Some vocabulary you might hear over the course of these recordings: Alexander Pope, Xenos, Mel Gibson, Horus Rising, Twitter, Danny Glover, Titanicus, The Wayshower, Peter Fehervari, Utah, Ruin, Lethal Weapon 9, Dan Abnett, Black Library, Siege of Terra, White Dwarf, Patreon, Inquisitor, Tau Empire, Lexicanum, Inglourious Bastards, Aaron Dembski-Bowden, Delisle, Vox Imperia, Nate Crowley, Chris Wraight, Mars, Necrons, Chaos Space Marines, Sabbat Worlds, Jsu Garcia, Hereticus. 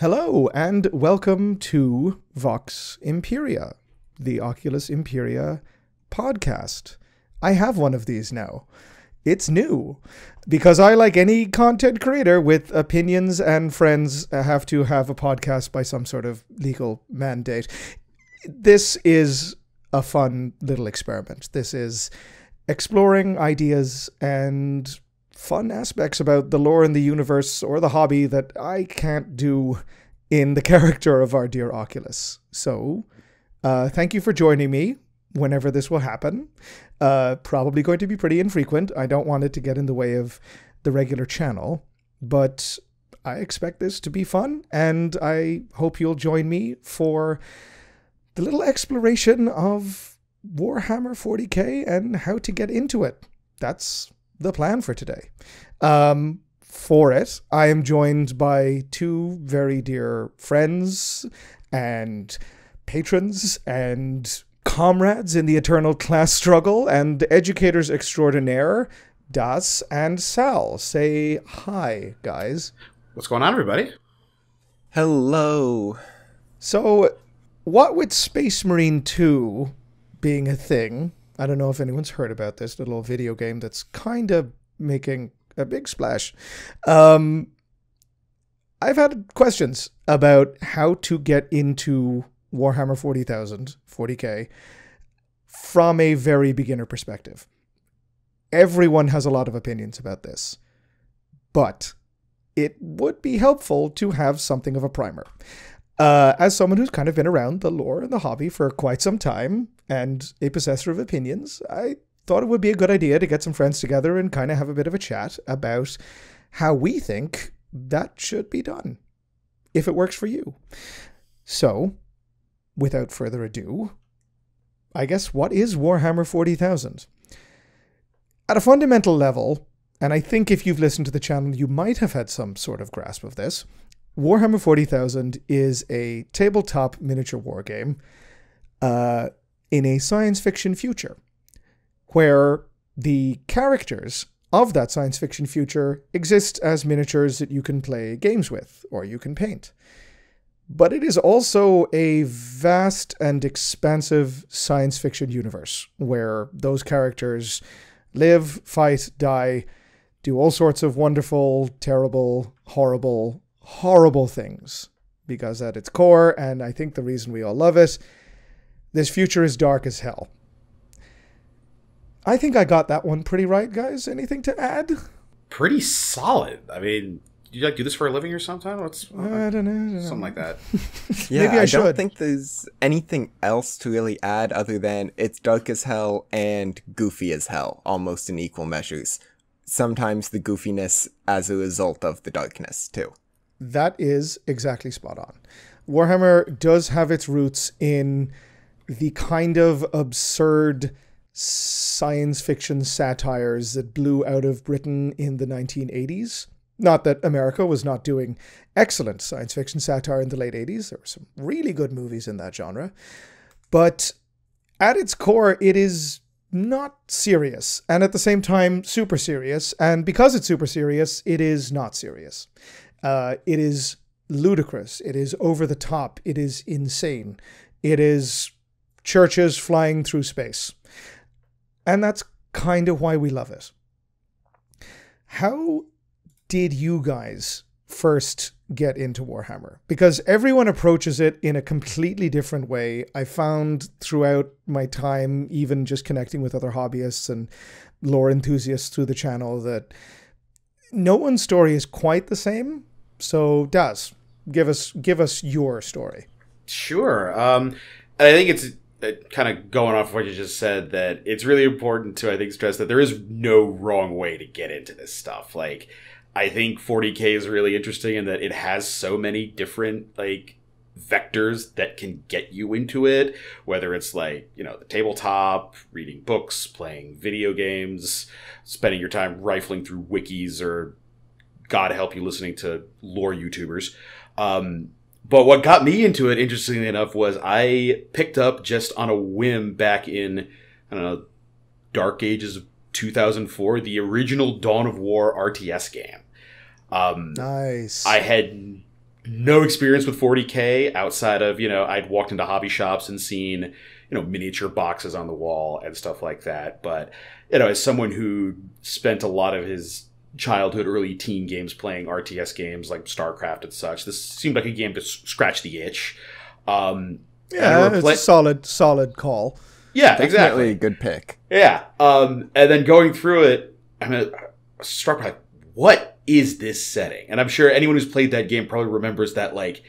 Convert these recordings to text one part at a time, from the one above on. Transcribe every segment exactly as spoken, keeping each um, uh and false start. Hello, and welcome to Vox Imperia, the Oculus Imperia podcast. I have one of these now. It's new, because I, like any content creator with opinions and friends, have to have a podcast by some sort of legal mandate. This is a fun little experiment. This is exploring ideas and fun aspects about the lore and the universe or the hobby that I can't do in the character of our dear Oculus. So, uh, thank you for joining me whenever this will happen. Uh, probably going to be pretty infrequent. I don't want it to get in the way of the regular channel, but I expect this to be fun, and I hope you'll join me for the little exploration of Warhammer forty K and how to get into it. That's the plan for today. Um, for it, I am joined by two very dear friends and patrons and comrades in the eternal class struggle and educators extraordinaire, Das and Sal. Say hi, guys. What's going on, everybody? Hello. So, what with Space Marine two being a thing, I don't know if anyone's heard about this little video game that's kind of making a big splash. Um, I've had questions about how to get into Warhammer forty thousand, forty K, from a very beginner perspective. Everyone has a lot of opinions about this, but it would be helpful to have something of a primer. Uh, as someone who's kind of been around the lore and the hobby for quite some time, and a possessor of opinions, I thought it would be a good idea to get some friends together and kind of have a bit of a chat about how we think that should be done, if it works for you. So, without further ado, I guess what is Warhammer forty thousand? At a fundamental level, and I think if you've listened to the channel, you might have had some sort of grasp of this, Warhammer forty thousand is a tabletop miniature war game uh, in a science fiction future, where the characters of that science fiction future exist as miniatures that you can play games with, or you can paint. But it is also a vast and expansive science fiction universe where those characters live, fight, die, do all sorts of wonderful, terrible, horrible, horrible things. Because at its core, and I think the reason we all love it, this future is dark as hell. I think I got that one pretty right, guys. Anything to add? Pretty solid. I mean, do you like do this for a living or something? What's uh, I don't know, I don't something know. like that? Yeah, Maybe I, I should. don't think there's anything else to really add other than it's dark as hell and goofy as hell, almost in equal measures. Sometimes the goofiness as a result of the darkness too. That is exactly spot on. Warhammer does have its roots in the kind of absurd science fiction satires that blew out of Britain in the nineteen eighties. Not that America was not doing excellent science fiction satire in the late eighties. There were some really good movies in that genre. But at its core, it is not serious. And at the same time, super serious. And because it's super serious, it is not serious. Uh, it is ludicrous. It is over the top. It is insane. It is churches flying through space. And that's kind of why we love it. How did you guys first get into Warhammer? Because everyone approaches it in a completely different way. I found throughout my time, even just connecting with other hobbyists and lore enthusiasts through the channel, that no one's story is quite the same. So, Das, give us give us your story. Sure. Um, and I think it's uh, kind of going off of what you just said, that it's really important to, I think, stress that there is no wrong way to get into this stuff. Like, I think forty K is really interesting in that it has so many different, like, vectors that can get you into it, whether it's, like, you know, the tabletop, reading books, playing video games, spending your time rifling through wikis, or, God help you, listening to lore YouTubers. Um, But what got me into it, interestingly enough, was I picked up just on a whim back in, I don't know, Dark Ages of two thousand four, the original Dawn of War R T S game. Um, nice. I had no experience with forty K outside of, you know, I'd walked into hobby shops and seen, you know, miniature boxes on the wall and stuff like that. But, you know, as someone who spent a lot of his childhood, early teen games playing R T S games like StarCraft and such, this seemed like a game to scratch the itch. Um, yeah, it's a solid, solid call. Yeah, definitely exactly. A good pick. Yeah. Um, and then going through it, I mean, struck by what is this setting? And I'm sure anyone who's played that game probably remembers that, like,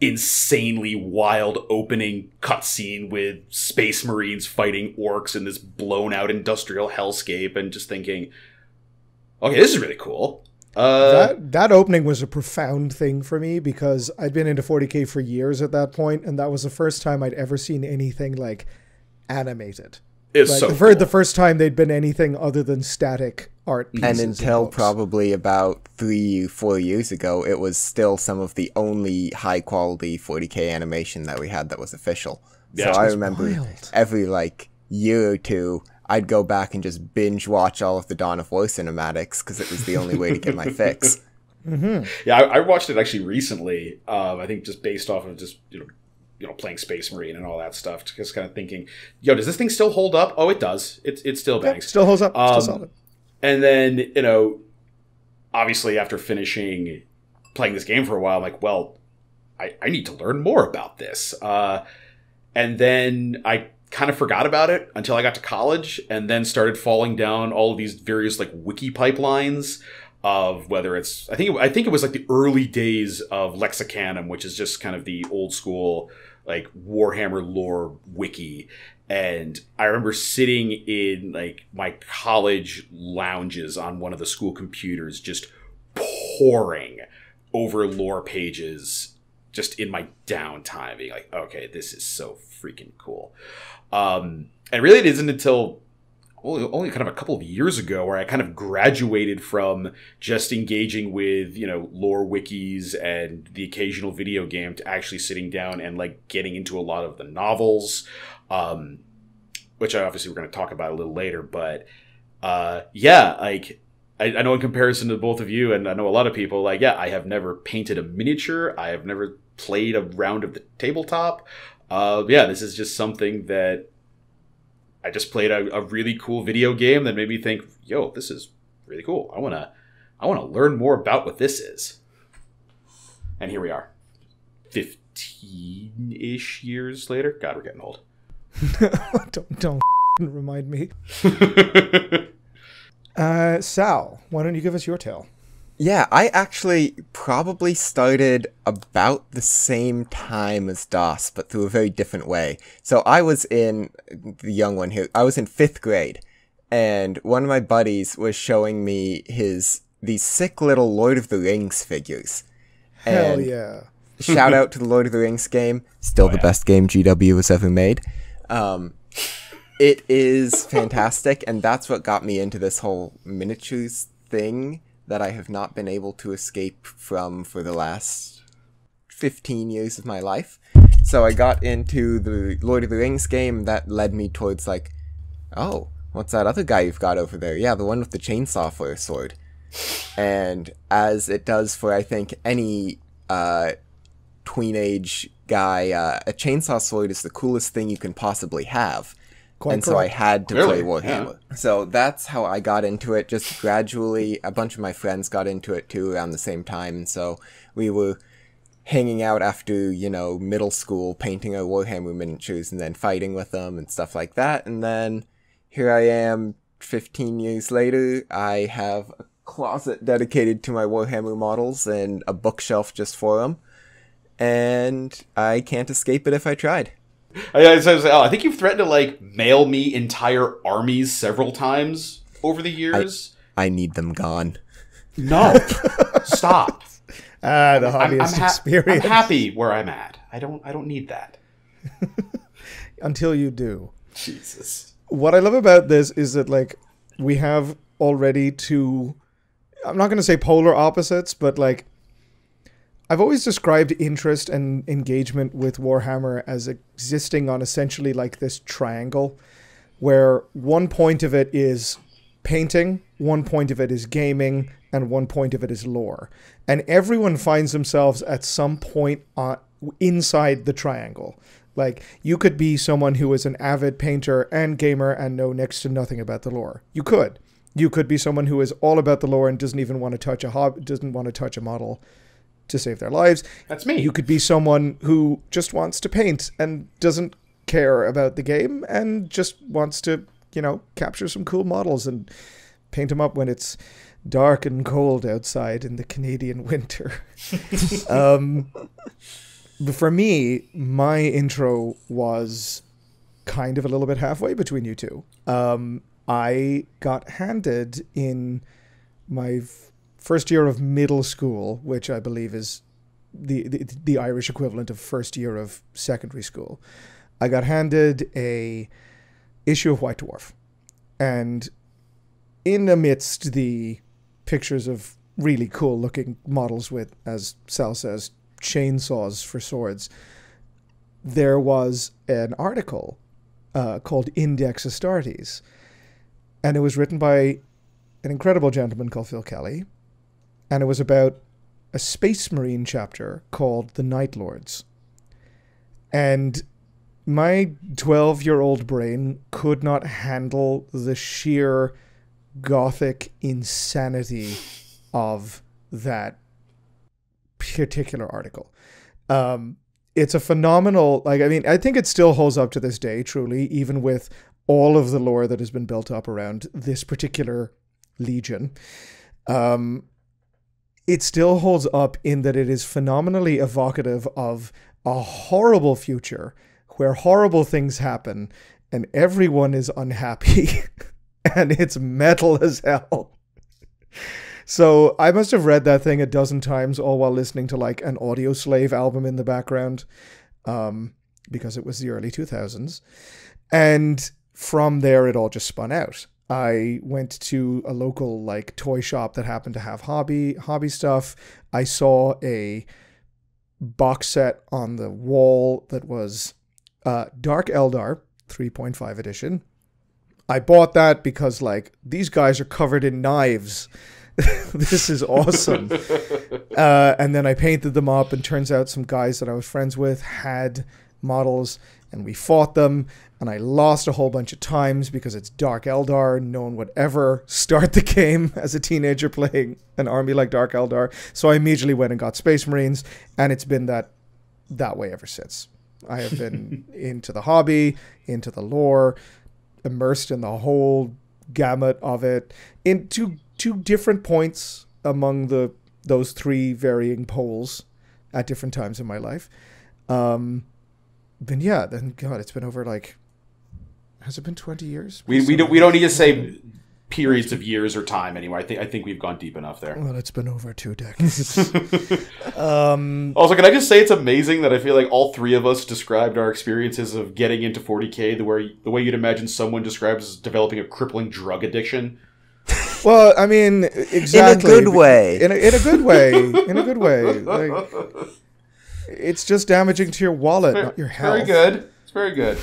insanely wild opening cutscene with Space Marines fighting orcs in this blown out industrial hellscape, and just thinking, okay, this is really cool. Uh, that, that opening was a profound thing for me because I'd been into forty K for years at that point, and that was the first time I'd ever seen anything like animated. It's like, so I've heard cool. The first time they'd been anything other than static art pieces. And until and probably about three, four years ago, it was still some of the only high-quality forty K animation that we had that was official. Yeah, so I remember wild. every like year or two, I'd go back and just binge watch all of the Dawn of War cinematics because it was the only way to get my fix. Mm-hmm. Yeah, I, I watched it actually recently. Um, I think just based off of just you know, you know, playing Space Marine and all that stuff. Just kind of thinking, yo, does this thing still hold up? Oh, it does. It it still bangs. Yeah, still holds up. Um, still solid. And then you know, obviously after finishing playing this game for a while, I'm like, well, I I need to learn more about this. Uh, and then I. kind of forgot about it until I got to college, and then started falling down all of these various like wiki pipelines of whether it's I think it, I think it was like the early days of Lexicanum, which is just kind of the old school like Warhammer lore wiki. And I remember sitting in like my college lounges on one of the school computers, just poring over lore pages, just in my downtime, being like, okay, this is so freaking cool. Um, and really, it isn't until only, only kind of a couple of years ago where I kind of graduated from just engaging with, you know, lore wikis and the occasional video game to actually sitting down and like getting into a lot of the novels, um, which I obviously we're going to talk about a little later. But uh, yeah, like I, I know in comparison to both of you, and I know a lot of people, like, yeah, I have never painted a miniature. I have never played a round of the tabletop. Uh, yeah, this is just something that I just played a, a really cool video game that made me think, yo, this is really cool. I want to I want to learn more about what this is. And here we are, fifteen-ish years later. God, we're getting old. don't don't remind me. uh, Sal, why don't you give us your tale? Yeah, I actually probably started about the same time as Das, but through a very different way. So I was in, the young one here, I was in fifth grade, and one of my buddies was showing me his, these sick little Lord of the Rings figures. Hell and yeah. Shout out to the Lord of the Rings game, still oh, the yeah. best game G W has ever made. Um, it is fantastic, and that's what got me into this whole miniatures thing that I have not been able to escape from for the last fifteen years of my life. So I got into the Lord of the Rings game that led me towards like, oh, what's that other guy you've got over there? Yeah, the one with the chainsaw for a sword. And as it does for, I think, any uh, tweenage guy, uh, a chainsaw sword is the coolest thing you can possibly have. Quite and correct. So I had to really? play Warhammer. Yeah. So that's how I got into it, just gradually. A bunch of my friends got into it too around the same time, and so we were hanging out after, you know, middle school, painting our Warhammer miniatures and then fighting with them and stuff like that. And then here I am, fifteen years later, I have a closet dedicated to my Warhammer models and a bookshelf just for them, and I can't escape it if I tried. I, so I, was like, oh, I think you've threatened to like mail me entire armies several times over the years. I, I need them gone. No, stop. Ah, the hobbyist I'm, I'm experience. I'm happy where I'm at. I don't. I don't need that. Until you do. Jesus. What I love about this is that like we have already two. I'm not going to say polar opposites, but like I've always described interest and engagement with Warhammer as existing on essentially like this triangle, where one point of it is painting, one point of it is gaming, and one point of it is lore. And everyone finds themselves at some point on, inside the triangle. Like, you could be someone who is an avid painter and gamer and know next to nothing about the lore. You could. You could be someone who is all about the lore and doesn't even want to touch a hob, doesn't want to touch a model to save their lives. That's me. You could be someone who just wants to paint and doesn't care about the game and just wants to, you know, capture some cool models and paint them up when it's dark and cold outside in the Canadian winter. um, but for me, my intro was kind of a little bit halfway between you two. Um, I got handed in my first year of middle school, which I believe is the, the the Irish equivalent of first year of secondary school. I got handed a issue of White Dwarf, and in amidst the pictures of really cool looking models with, as Sal says, chainsaws for swords, there was an article uh, called Index Astartes, and it was written by an incredible gentleman called Phil Kelly. And it was about a Space Marine chapter called the Night Lords. And my twelve-year-old brain could not handle the sheer gothic insanity of that particular article. Um, it's a phenomenal, like, I mean, I think it still holds up to this day, truly, even with all of the lore that has been built up around this particular legion. Um... It still holds up in that it is phenomenally evocative of a horrible future where horrible things happen and everyone is unhappy and it's metal as hell. So I must have read that thing a dozen times, all while listening to like an Audio Slave album in the background, um, because it was the early two thousands. And from there, it all just spun out. I went to a local like toy shop that happened to have hobby hobby stuff. I saw a box set on the wall that was uh, Dark Eldar three point five edition. I bought that because like these guys are covered in knives. This is awesome. uh, and then I painted them up, and turns out some guys that I was friends with had models, and we fought them, and I lost a whole bunch of times because it's Dark Eldar. No one would ever start the game as a teenager playing an army like Dark Eldar. So I immediately went and got Space Marines, and it's been that that way ever since. I have been into the hobby, into the lore, immersed in the whole gamut of it, in two, two different points among the those three varying poles at different times in my life. Um... Then yeah, then God, it's been over like, has it been twenty years? We we don't we don't need to say periods of years or time anymore. I think I think we've gone deep enough there. Well, it's been over two decades. um, also, can I just say it's amazing that I feel like all three of us described our experiences of getting into forty K the way the way you'd imagine someone describes developing a crippling drug addiction. Well, I mean, exactly. In a good way. In a, in a good way. In a good way. Like, it's just damaging to your wallet, very, not your health. Very good. It's very good.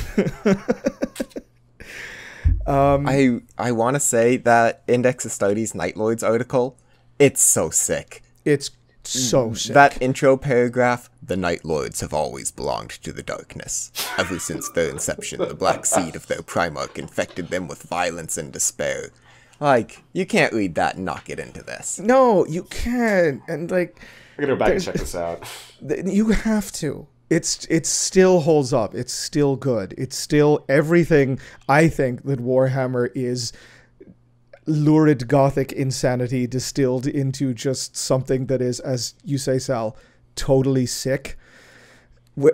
um, I I want to say that Index Astartes Night Lords article, it's so sick. It's so sick. That intro paragraph, the Night Lords have always belonged to the darkness. Ever since their inception, the black seed of their Primarch infected them with violence and despair. Like, you can't read that and not get into this. No, you can't. And like... I'm gonna go back and check this out. You have to. It's it still holds up. It's still good. It's still everything I think that Warhammer is: lurid gothic insanity distilled into just something that is, as you say, Sal, totally sick.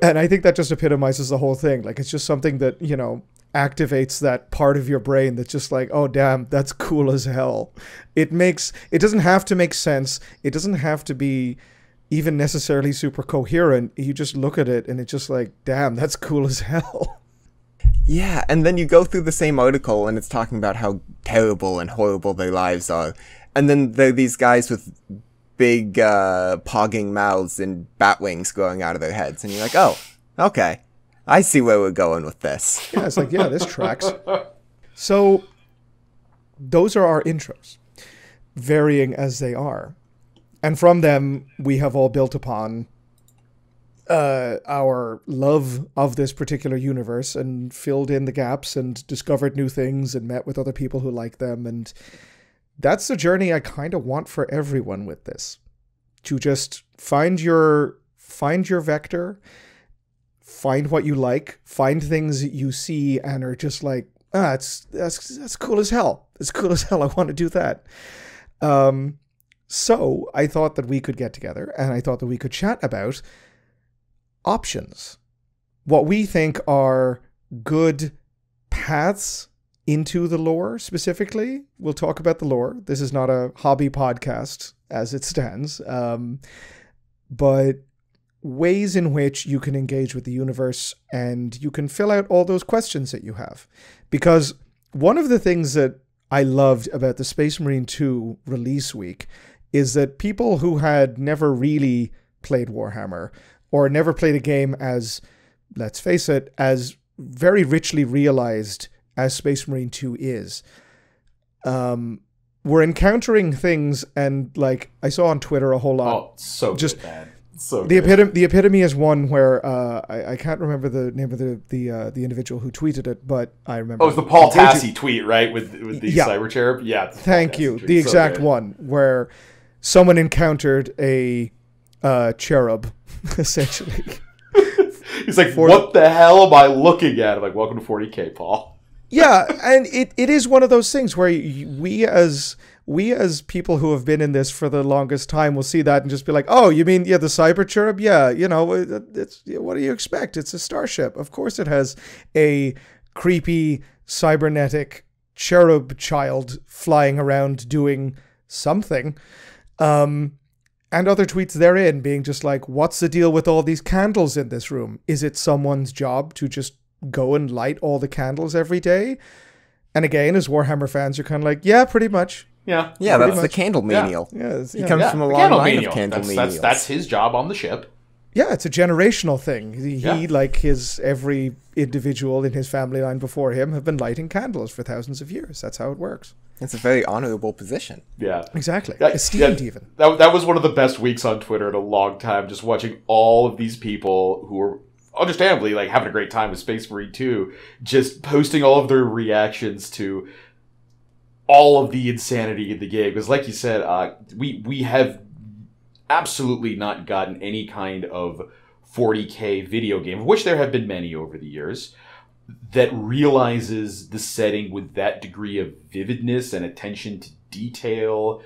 And I think that just epitomizes the whole thing. Like, it's just something that, you know, activates that part of your brain that's just like, oh damn, that's cool as hell. It makes it doesn't have to make sense. It doesn't have to be even necessarily super coherent. You just look at it and it's just like, damn, that's cool as hell. Yeah, and then you go through the same article and it's talking about how terrible and horrible their lives are, and then there are these guys with big uh, pogging mouths and bat wings growing out of their heads. And you're like, oh, okay. I see where we're going with this. Yeah, it's like, yeah, this tracks. So those are our intros, varying as they are. And from them, we have all built upon uh, our love of this particular universe and filled in the gaps and discovered new things and met with other people who like them. And that's the journey I kind of want for everyone with this, to just find your, find your vector, find what you like, find things that you see and are just like, ah, it's, that's, that's cool as hell. It's cool as hell. I want to do that. Um, so I thought that we could get together and I thought that we could chat about options, what we think are good paths into the lore specifically. We'll talk about the lore. This is not a hobby podcast as it stands, um, but ways in which you can engage with the universe and you can fill out all those questions that you have. Because one of the things that I loved about the Space Marine two release week is that people who had never really played Warhammer or never played a game as, let's face it, as very richly realized as Space Marine two is, um, we're encountering things. And like I saw on Twitter a whole lot. Oh, so just bad. So the epitome, the epitome is one where uh, I, I can't remember the name of the the, uh, the individual who tweeted it, but I remember. Oh, it was the Paul Tassi tweet, right? With with the yeah. Cyber Cherub. Yeah. Thank you. Tweet. The exact so one where someone encountered a uh, cherub, essentially. He's like, For "What the hell am I looking at?" I'm like, "Welcome to forty K, Paul." Yeah, and it, it is one of those things where we as we as people who have been in this for the longest time will see that and just be like, oh, you mean, yeah, the Cyber Cherub? Yeah, you know, it's, what do you expect? It's a starship. Of course it has a creepy cybernetic cherub child flying around doing something. Um, and other tweets therein being just like, what's the deal with all these candles in this room? Is it someone's job to just go and light all the candles every day? And again, as Warhammer fans, you're kind of like, yeah, pretty much. Yeah, yeah, that's much. The candle menial. Yeah, yeah, he comes yeah. from a long line menial. of candle that's, menials. That's, that's his job on the ship. Yeah, it's a generational thing. He, yeah. he, like his every individual in his family line before him, have been lighting candles for thousands of years. That's how it works. It's a very honorable position. Yeah, exactly. That, Esteemed yeah, even. That that was one of the best weeks on Twitter in a long time. Just watching all of these people who were, understandably, like having a great time with Space Marine two, just posting all of their reactions to all of the insanity in the game. Because, like you said, uh, we we have absolutely not gotten any kind of forty K video game, which there have been many over the years, that realizes the setting with that degree of vividness and attention to detail.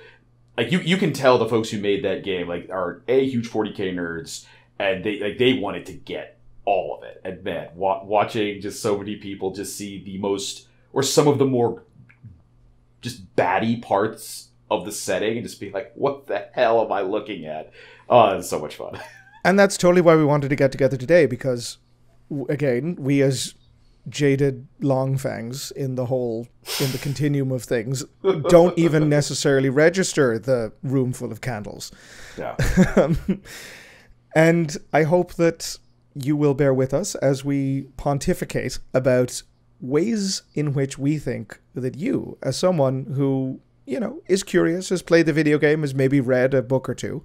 Like you, you can tell the folks who made that game like are a huge forty K nerds, and they like they wanted to get all of it. And man, wa watching just so many people just see the most, or some of the more just batty parts of the setting and just be like, what the hell am I looking at? Oh, it's so much fun. And that's totally why we wanted to get together today, because again, we as jaded longfangs in the whole, in the continuum of things, don't even necessarily register the room full of candles. Yeah. And I hope that you will bear with us as we pontificate about ways in which we think that you, as someone who, you know, is curious, has played the video game, has maybe read a book or two,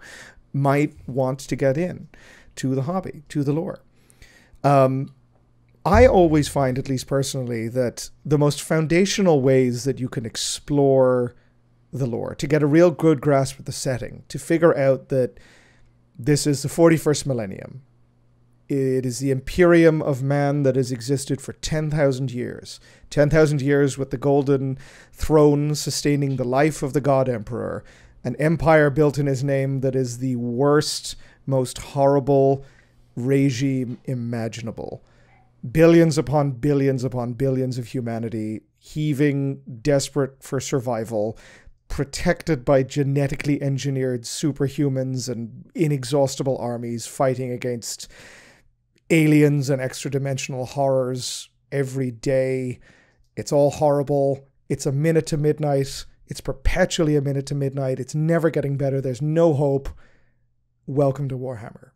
might want to get in to the hobby, to the lore. Um, I always find, at least personally, that the most foundational ways that you can explore the lore, to get a real good grasp of the setting, to figure out that this is the forty-first millennium, it is the imperium of man that has existed for ten thousand years. ten thousand years with the golden throne sustaining the life of the God Emperor. An empire built in his name that is the worst, most horrible regime imaginable. Billions upon billions upon billions of humanity heaving, desperate for survival, protected by genetically engineered superhumans and inexhaustible armies fighting against aliens and extra-dimensional horrors every day. It's all horrible. It's a minute to midnight. It's perpetually a minute to midnight. It's never getting better. There's no hope. Welcome to Warhammer.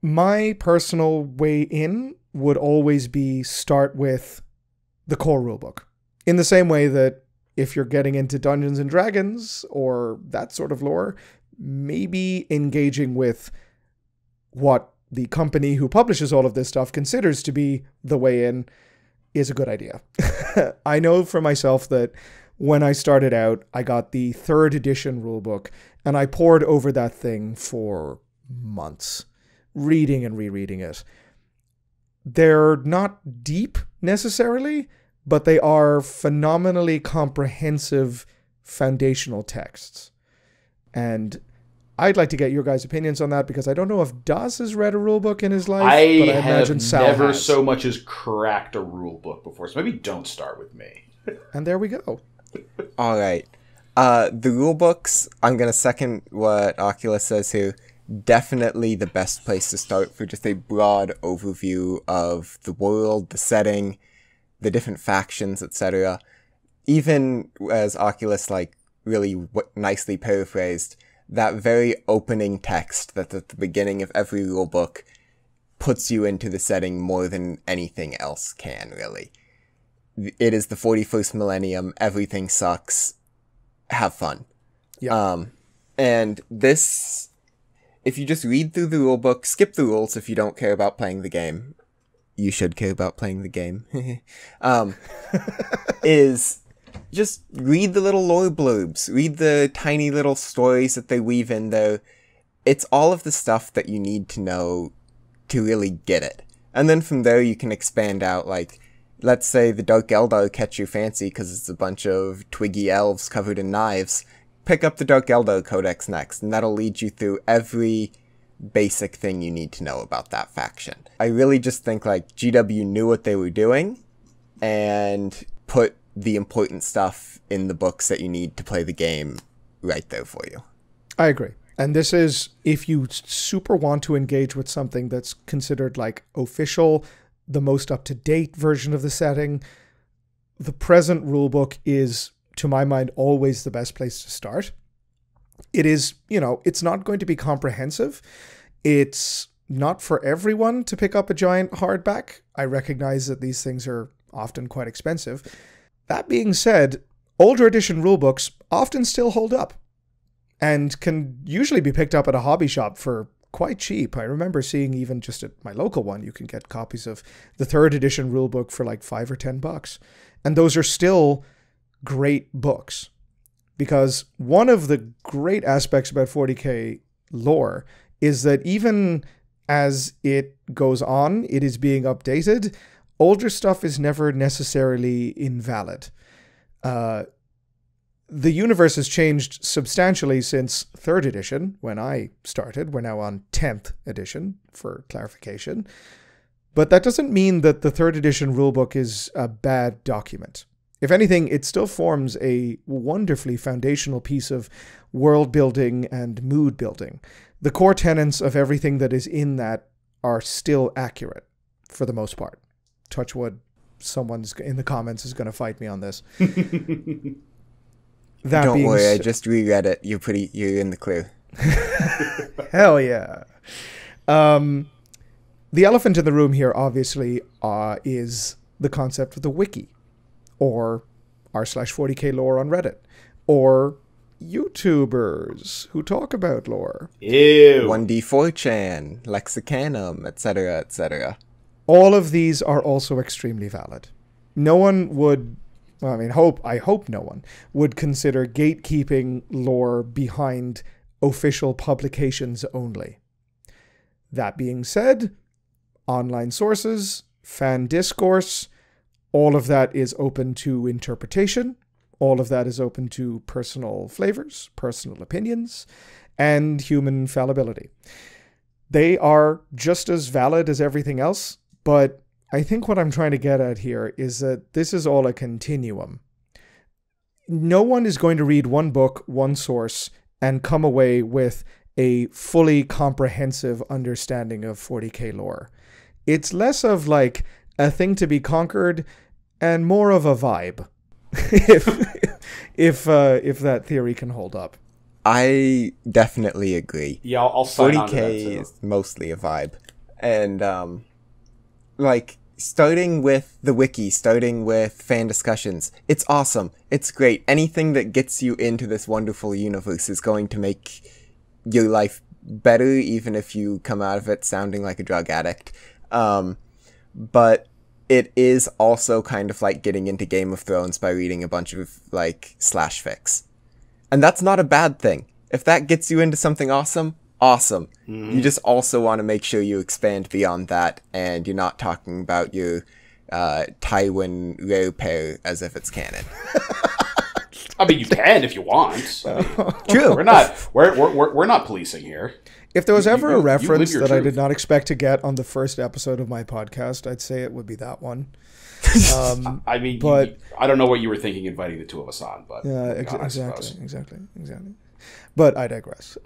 My personal way in would always be start with the core rulebook. In the same way that if you're getting into Dungeons and Dragons or that sort of lore, maybe engaging with what the company who publishes all of this stuff considers to be the way in is a good idea. I know for myself that when I started out, I got the third edition rulebook and I pored over that thing for months, reading and rereading it. They're not deep necessarily, but they are phenomenally comprehensive foundational texts. And I'd like to get your guys' opinions on that, because I don't know if Das has read a rulebook in his life, I but I have imagine Sal never has. So much as cracked a rulebook before, so maybe don't start with me. And there we go. All right. Uh, the rulebooks, I'm going to second what Oculus says here. Definitely the best place to start for just a broad overview of the world, the setting, the different factions, et cetera. Even as Oculus like really w nicely paraphrased, that very opening text that's at the beginning of every rulebook puts you into the setting more than anything else can, really. It is the forty-first millennium, everything sucks, have fun. Yep. Um, and this, if you just read through the rulebook, skip the rules if you don't care about playing the game. You should care about playing the game. um, is... Just read the little lore blurbs, read the tiny little stories that they weave in there. It's all of the stuff that you need to know to really get it. And then from there you can expand out, like, let's say the Dark Eldar catch your fancy because it's a bunch of twiggy elves covered in knives. Pick up the Dark Eldar Codex next, and that'll lead you through every basic thing you need to know about that faction. I really just think, like, G W knew what they were doing, and put the important stuff in the books that you need to play the game right there for you. I agree. And this is, if you super want to engage with something that's considered like official, the most up-to-date version of the setting, the present rulebook is, to my mind, always the best place to start. It is, you know, it's not going to be comprehensive. It's not for everyone to pick up a giant hardback. I recognize that these things are often quite expensive. That being said, older edition rulebooks often still hold up and can usually be picked up at a hobby shop for quite cheap. I remember seeing, even just at my local one, you can get copies of the third edition rulebook for like five or ten bucks. And those are still great books, because one of the great aspects about forty K lore is that even as it goes on, it is being updated. Older stuff is never necessarily invalid. Uh, the universe has changed substantially since third edition, when I started. We're now on tenth edition, for clarification. But that doesn't mean that the third edition rulebook is a bad document. If anything, it still forms a wonderfully foundational piece of world building and mood building. The core tenets of everything that is in that are still accurate, for the most part. Touch wood, someone's in the comments is going to fight me on this. That Don't worry, I just reread it. You're pretty, you're in the clear. Hell yeah. Um, the elephant in the room here, obviously, uh, is the concept of the wiki, or r slash forty K lore on Reddit, or YouTubers who talk about lore. Ew. one D four chan, Lexicanum, et cetera, et cetera. All of these are also extremely valid. No one would, well, I mean, hope, I hope no one would consider gatekeeping lore behind official publications only. That being said, online sources, fan discourse, all of that is open to interpretation. All of that is open to personal flavors, personal opinions, and human fallibility. They are just as valid as everything else. But I think what I'm trying to get at here is that this is all a continuum. No one is going to read one book, one source, and come away with a fully comprehensive understanding of forty K lore. It's less of like a thing to be conquered and more of a vibe. if if uh, if that theory can hold up. I definitely agree. Yeah, I'll, I'll sign on to that too. forty K is mostly a vibe, and um, like starting with the wiki, starting with fan discussions, it's awesome. It's great. Anything that gets you into this wonderful universe is going to make your life better, even if you come out of it sounding like a drug addict. Um, but it is also kind of like getting into Game of Thrones by reading a bunch of like slash fics. And that's not a bad thing. If that gets you into something awesome, awesome. Mm-hmm. You just also want to make sure you expand beyond that, and you're not talking about your uh, Tywin rare pair as if it's canon. I mean, you can if you want. I mean, true. We're not we're, we're we're not policing here. If there was you, ever you, a reference that truth. I did not expect to get on the first episode of my podcast, I'd say it would be that one. Um, I mean, but you, I don't know what you were thinking inviting the two of us on, but yeah, ex on, exactly, exactly, exactly. But I digress.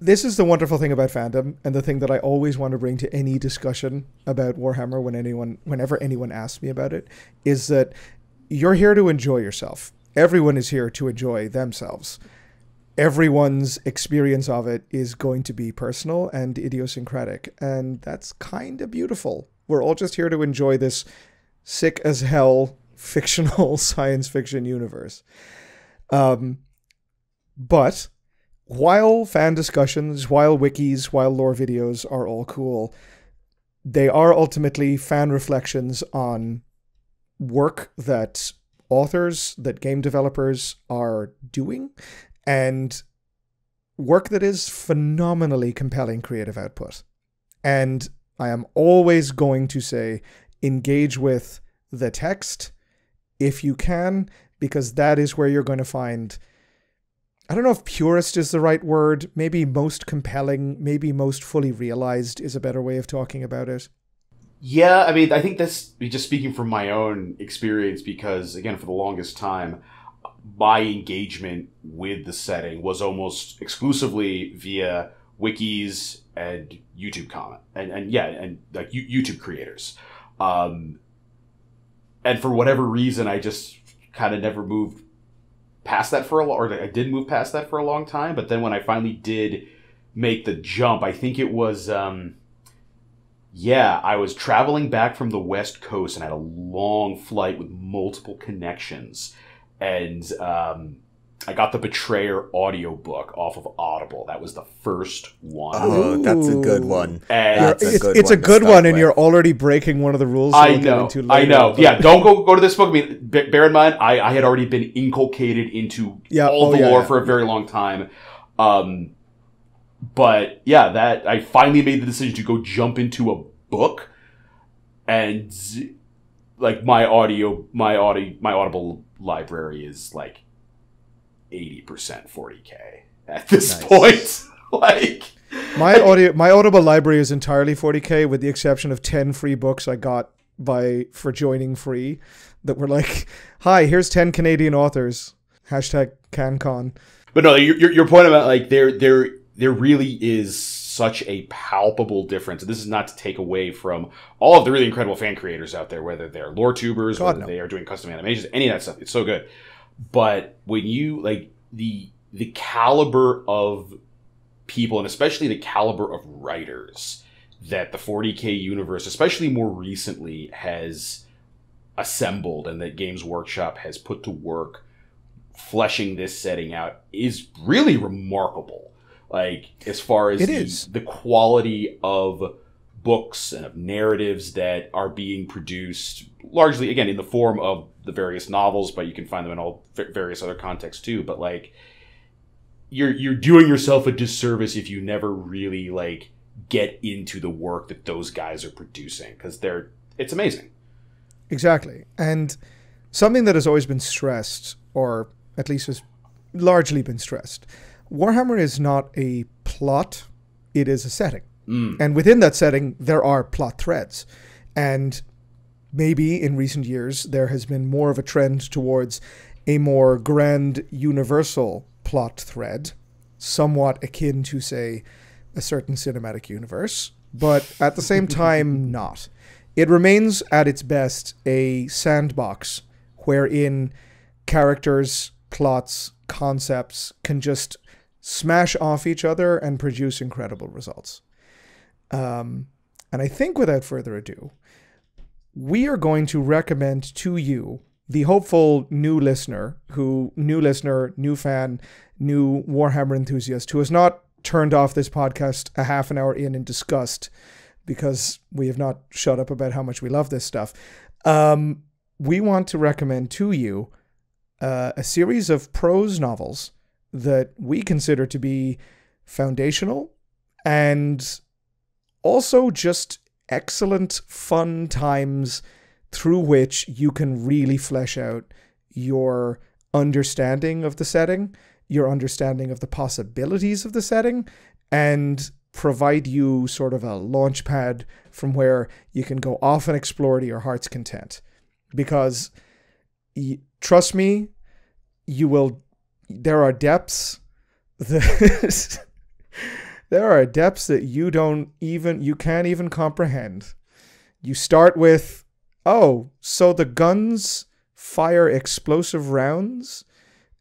This is the wonderful thing about fandom, and the thing that I always want to bring to any discussion about Warhammer when anyone, whenever anyone asks me about it, is that you're here to enjoy yourself. Everyone is here to enjoy themselves. Everyone's experience of it is going to be personal and idiosyncratic, and that's kind of beautiful. We're all just here to enjoy this sick as hell fictional science fiction universe. Um, but while fan discussions, while wikis, while lore videos are all cool, they are ultimately fan reflections on work that authors, that game developers are doing, and work that is phenomenally compelling creative output. And I am always going to say, engage with the text if you can, because that is where you're going to find, I don't know if purist is the right word, maybe most compelling, maybe most fully realized is a better way of talking about it. Yeah, I mean, I think that's just speaking from my own experience, because, again, for the longest time, my engagement with the setting was almost exclusively via wikis and YouTube comment and, and yeah, and like YouTube creators. Um, and for whatever reason, I just kind of never moved past that for a long, or I did move past that for a long time. But then when I finally did make the jump, I think it was, um, yeah, I was traveling back from the West Coast and had a long flight with multiple connections. And, um, I got the Betrayer audiobook off of Audible. That was the first one. Oh, that's a good one. And it's a good, it's one, a good one, and with. You're already breaking one of the rules. I know. Into later, I know. But. Yeah, don't go go to this book. I mean, bear in mind, I, I had already been inculcated into yeah. all oh, the yeah, lore yeah. for a very long time. Um, but yeah, that I finally made the decision to go jump into a book, and like my audio, my audio, my Audible library is like eighty percent forty K at this nice. point. Like my audio, my Audible library is entirely forty K, with the exception of ten free books I got by for joining free that were like, "Hi, here's ten Canadian authors." Hashtag CanCon. But no, your your point about like there there there really is such a palpable difference. And this is not to take away from all of the really incredible fan creators out there, whether they're lore tubers, God, whether no. they are doing custom animations, any of that stuff. It's so good. But when you, like, the the caliber of people, and especially the caliber of writers that the forty K universe, especially more recently, has assembled and that Games Workshop has put to work fleshing this setting out, is really remarkable. Like, as far as the, the quality of books and of narratives that are being produced, largely, again, in the form of the various novels, but you can find them in all various other contexts too. But like, you're you're doing yourself a disservice if you never really like get into the work that those guys are producing, because they're it's amazing. Exactly. And something that has always been stressed, or at least has largely been stressed, Warhammer is not a plot, it is a setting. Mm. And within that setting, there are plot threads. And maybe in recent years, there has been more of a trend towards a more grand universal plot thread, somewhat akin to, say, a certain cinematic universe, but at the same time, not. It remains at its best a sandbox wherein characters, plots, concepts can just smash off each other and produce incredible results. Um, and I think without further ado, we are going to recommend to you, the hopeful new listener, who, new listener, new fan, new Warhammer enthusiast, who has not turned off this podcast a half an hour in in disgust because we have not shut up about how much we love this stuff. Um, we want to recommend to you uh, a series of prose novels that we consider to be foundational and also just excellent fun times through which you can really flesh out your understanding of the setting, your understanding of the possibilities of the setting, and provide you sort of a launch pad from where you can go off and explore to your heart's content. Because, trust me, you will... There are depths that... there are depths that you don't even... You can't even comprehend. You start with... Oh, so the guns fire explosive rounds,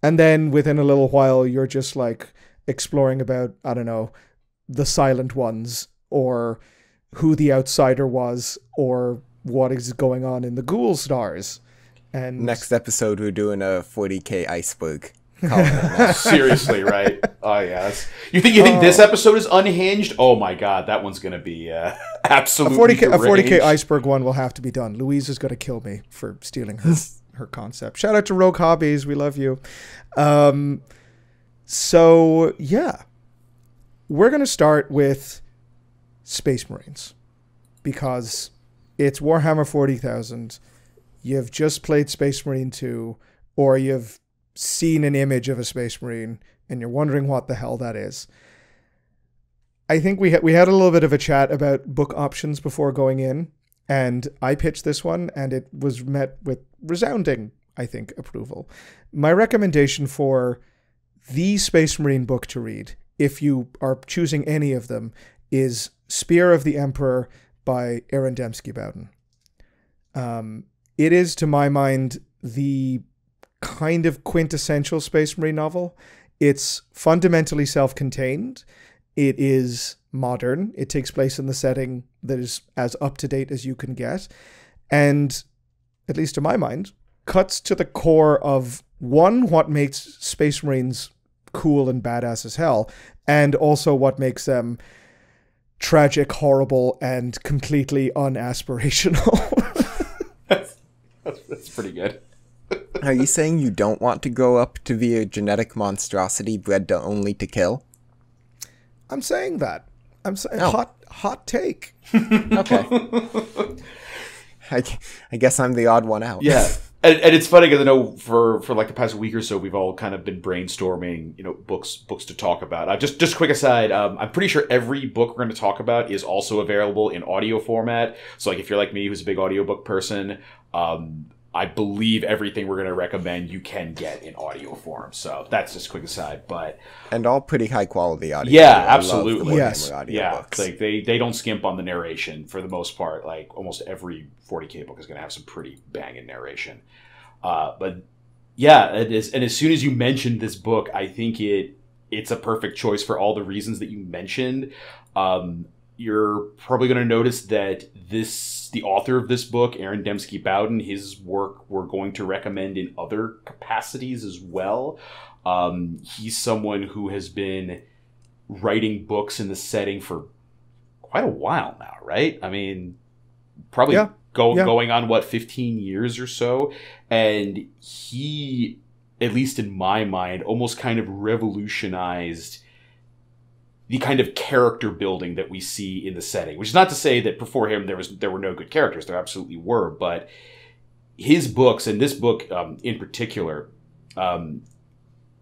and then within a little while, you're just like exploring about, I don't know, the Silent Ones, or who the Outsider was, or what is going on in the Ghoul Stars. And next episode, we're doing a forty K iceberg. Seriously, right? Oh yes. You think you think oh. this episode is unhinged? Oh my god, that one's gonna be uh, absolutely a forty K, a forty K iceberg one will have to be done. Louise is gonna kill me for stealing her her concept. Shout out to Rogue Hobbies, we love you. Um, so yeah, we're gonna start with Space Marines because it's Warhammer forty thousand. You've just played Space Marine two, or you've seen an image of a Space Marine and you're wondering what the hell that is. I think we, ha we had a little bit of a chat about book options before going in, and I pitched this one and it was met with resounding, I think, approval. My recommendation for the Space Marine book to read, if you are choosing any of them, is Spear of the Emperor by Aaron Dembski-Bowden. Um, it is, to my mind, the kind of quintessential Space Marine novel. It's fundamentally self-contained. It is modern. It takes place in the setting that is as up-to-date as you can get. And, at least to my mind, cuts to the core of, one, what makes Space Marines cool and badass as hell, and also what makes them tragic, horrible, and completely unaspirational. that's, that's, that's pretty good. Are you saying you don't want to grow up to be a genetic monstrosity bred to only to kill? I'm saying that. I'm saying oh. hot, hot take. Okay. I, I guess I'm the odd one out. Yeah. And, and it's funny because I know for, for like the past week or so, we've all kind of been brainstorming, you know, books books to talk about. Uh, just just quick aside, um, I'm pretty sure every book we're going to talk about is also available in audio format. So like if you're like me, who's a big audiobook person, um, I believe everything we're going to recommend you can get in audio form. So that's just a quick aside. But and all pretty high quality audio. Yeah, absolutely. Yes. Yeah, like they, they don't skimp on the narration for the most part. Like almost every forty K book is going to have some pretty banging narration. Uh, but yeah, it is, and as soon as you mentioned this book, I think it it's a perfect choice for all the reasons that you mentioned. Um, you're probably going to notice that this... The author of this book, Aaron Dembski-Bowden, his work we're going to recommend in other capacities as well. Um, he's someone who has been writing books in the setting for quite a while now, right? I mean, probably yeah. Go, yeah. going on, what, fifteen years or so? And he, at least in my mind, almost kind of revolutionized the kind of character building that we see in the setting, which is not to say that before him there was there were no good characters. There absolutely were, but his books and this book um, in particular, um,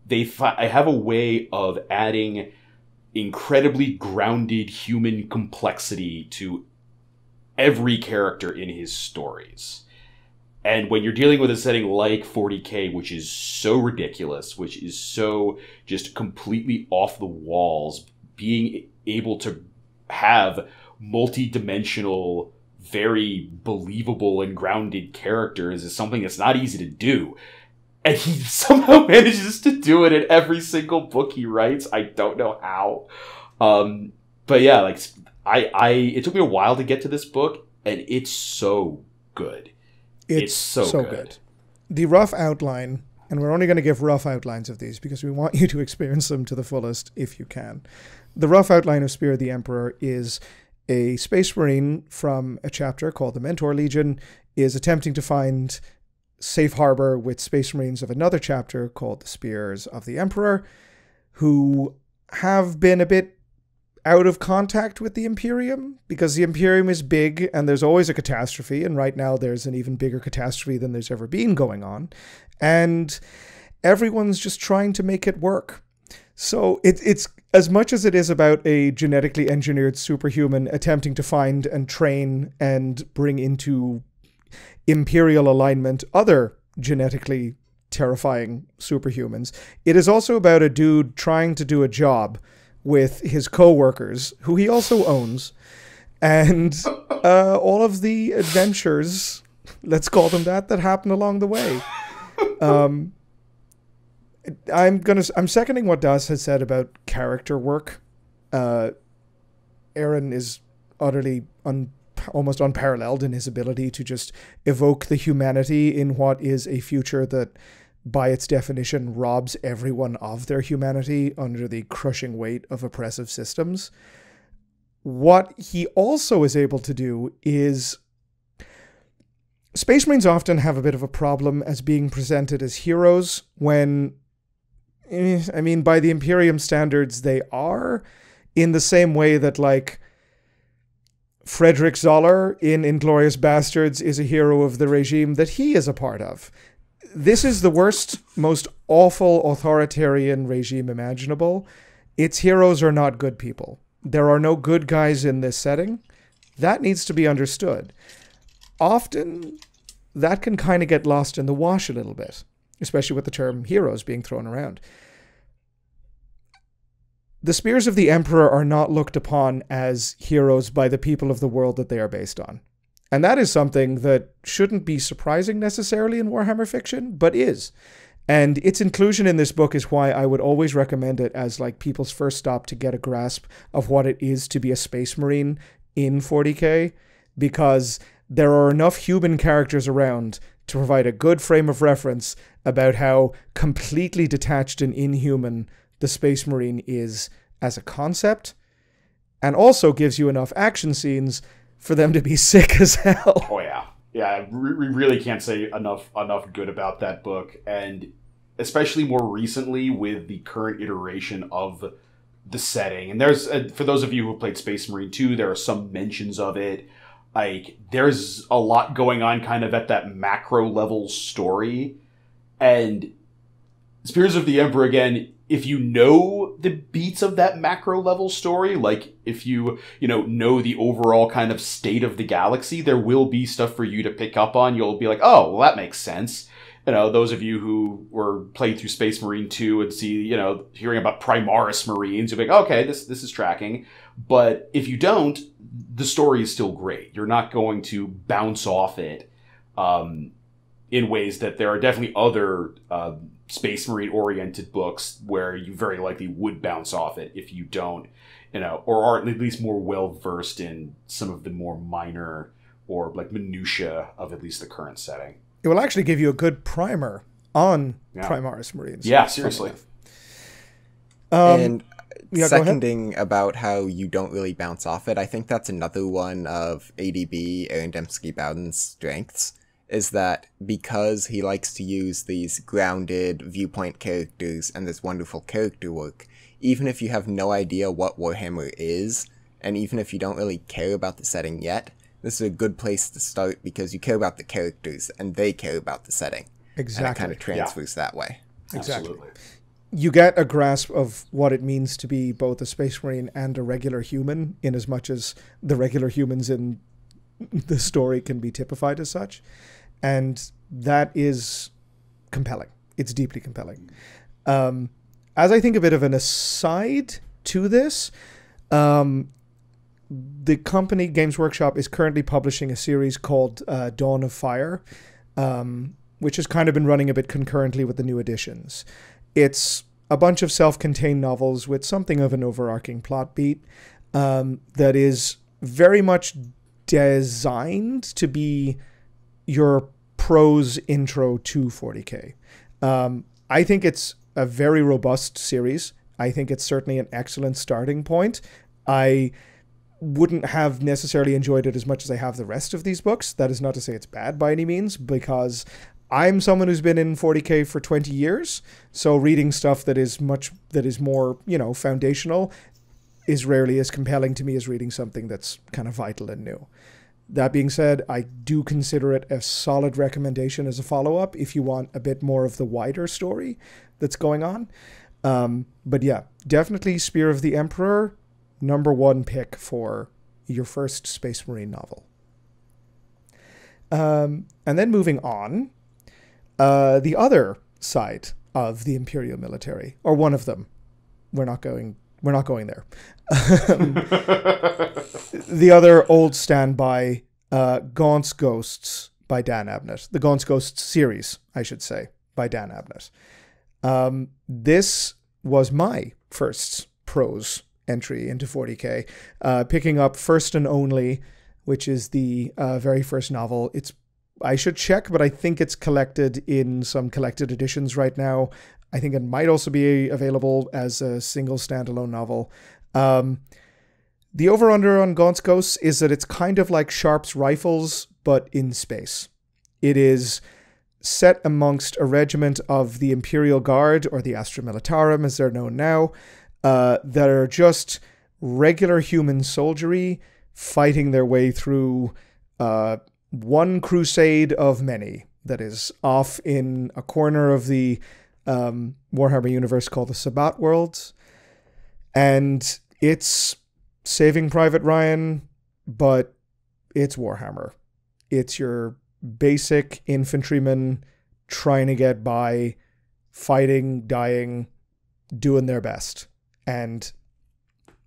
they fi have a way of adding incredibly grounded human complexity to every character in his stories. And when you're dealing with a setting like forty K, which is so ridiculous, which is so just completely off the walls, being able to have multi-dimensional very believable and grounded characters is something that's not easy to do. And he somehow manages to do it in every single book he writes. I don't know how. Um, but yeah, like I, I, it took me a while to get to this book, and it's so good. It's, it's so, so good. good. The rough outline, and we're only going to give rough outlines of these because we want you to experience them to the fullest if you can. The rough outline of Spear of the Emperor is a Space Marine from a chapter called the Mentor Legion is attempting to find safe harbor with Space Marines of another chapter called the Spears of the Emperor, who have been a bit out of contact with the Imperium, because the Imperium is big and there's always a catastrophe, and right now there's an even bigger catastrophe than there's ever been going on, and everyone's just trying to make it work. So it, it's as much as it is about a genetically engineered superhuman attempting to find and train and bring into Imperial alignment other genetically terrifying superhumans, it is also about a dude trying to do a job with his co-workers, who he also owns, and uh, all of the adventures, let's call them that, that happen along the way. Um, I'm gonna. I'm seconding what Das has said about character work. Uh, Aaron is utterly un, almost unparalleled in his ability to just evoke the humanity in what is a future that, by its definition, robs everyone of their humanity under the crushing weight of oppressive systems. What he also is able to do is... Space Marines often have a bit of a problem as being presented as heroes when, eh, I mean, by the Imperium standards, they are, in the same way that, like, Frederick Zoller in Inglourious Bastards is a hero of the regime that he is a part of. This is the worst, most awful authoritarian regime imaginable. Its heroes are not good people. There are no good guys in this setting. That needs to be understood. Often, that can kind of get lost in the wash a little bit, especially with the term heroes being thrown around. The Spears of the Emperor are not looked upon as heroes by the people of the world that they are based on. And that is something that shouldn't be surprising necessarily in Warhammer fiction, but is. And its inclusion in this book is why I would always recommend it as like people's first stop to get a grasp of what it is to be a Space Marine in forty K, because there are enough human characters around to provide a good frame of reference about how completely detached and inhuman the Space Marine is as a concept, and also gives you enough action scenes for them to be sick as hell. Oh yeah, yeah. We really can't say enough enough good about that book, and especially more recently with the current iteration of the setting. And there's uh, for those of you who played Space Marine two, there are some mentions of it. Like there's a lot going on, kind of at that macro level story. And Spears of the Emperor again. If you know the beats of that macro level story, like if you, you know, know the overall kind of state of the galaxy, there will be stuff for you to pick up on. You'll be like, oh, well, that makes sense. You know, those of you who were playing through Space Marine two and see, you know, hearing about Primaris Marines, you'll be like, okay, this, this is tracking. But if you don't, the story is still great. You're not going to bounce off it um, in ways that there are definitely other... Uh, Space Marine oriented books where you very likely would bounce off it if you don't, you know, or are at least more well versed in some of the more minor or like minutiae of at least the current setting. It will actually give you a good primer on yeah. Primaris Marines. Yeah, seriously. Um, and yeah, seconding about how you don't really bounce off it, I think that's another one of A D B, Aaron Dembski-Bowden's strengths. Is that because he likes to use these grounded viewpoint characters and this wonderful character work, even if you have no idea what Warhammer is, and even if you don't really care about the setting yet, this is a good place to start because you care about the characters and they care about the setting. Exactly. And it kind of transfers yeah. that way. Exactly. Absolutely. You get a grasp of what it means to be both a Space Marine and a regular human, in as much as the regular humans in the story can be typified as such. And that is compelling. It's deeply compelling. Um, as I think a bit of an aside to this, um, the company Games Workshop is currently publishing a series called uh, Dawn of Fire, um, which has kind of been running a bit concurrently with the new editions. It's a bunch of self-contained novels with something of an overarching plot beat um, that is very much designed to be your prose intro to forty K. Um, I think it's a very robust series. I think it's certainly an excellent starting point. I wouldn't have necessarily enjoyed it as much as I have the rest of these books. That is not to say it's bad by any means, because I'm someone who's been in forty K for twenty years, so reading stuff that is much that is more, you know, foundational is rarely as compelling to me as reading something that's kind of vital and new. That being said, I do consider it a solid recommendation as a follow-up if you want a bit more of the wider story that's going on. Um, but yeah, definitely Spear of the Emperor, number one pick for your first Space Marine novel. Um, and then moving on, uh, the other side of the Imperial military, or one of them. We're not going. We're not going there. um, the other old standby, uh, Gaunt's Ghosts by Dan Abnett. The Gaunt's Ghosts series, I should say, by Dan Abnett. Um, this was my first prose entry into forty K, uh, picking up First and Only, which is the uh, very first novel. It's I should check, but I think it's collected in some collected editions right now. I think it might also be available as a single standalone novel. Um, the over-under on Gaunt's Ghosts is that it's kind of like Sharp's Rifles, but in space. It is set amongst a regiment of the Imperial Guard, or the Astra Militarum as they're known now, uh, that are just regular human soldiery fighting their way through uh, one crusade of many that is off in a corner of the um, Warhammer universe called the Sabbat Worlds. And it's Saving Private Ryan, but it's Warhammer. It's your basic infantrymen trying to get by, fighting, dying, doing their best. And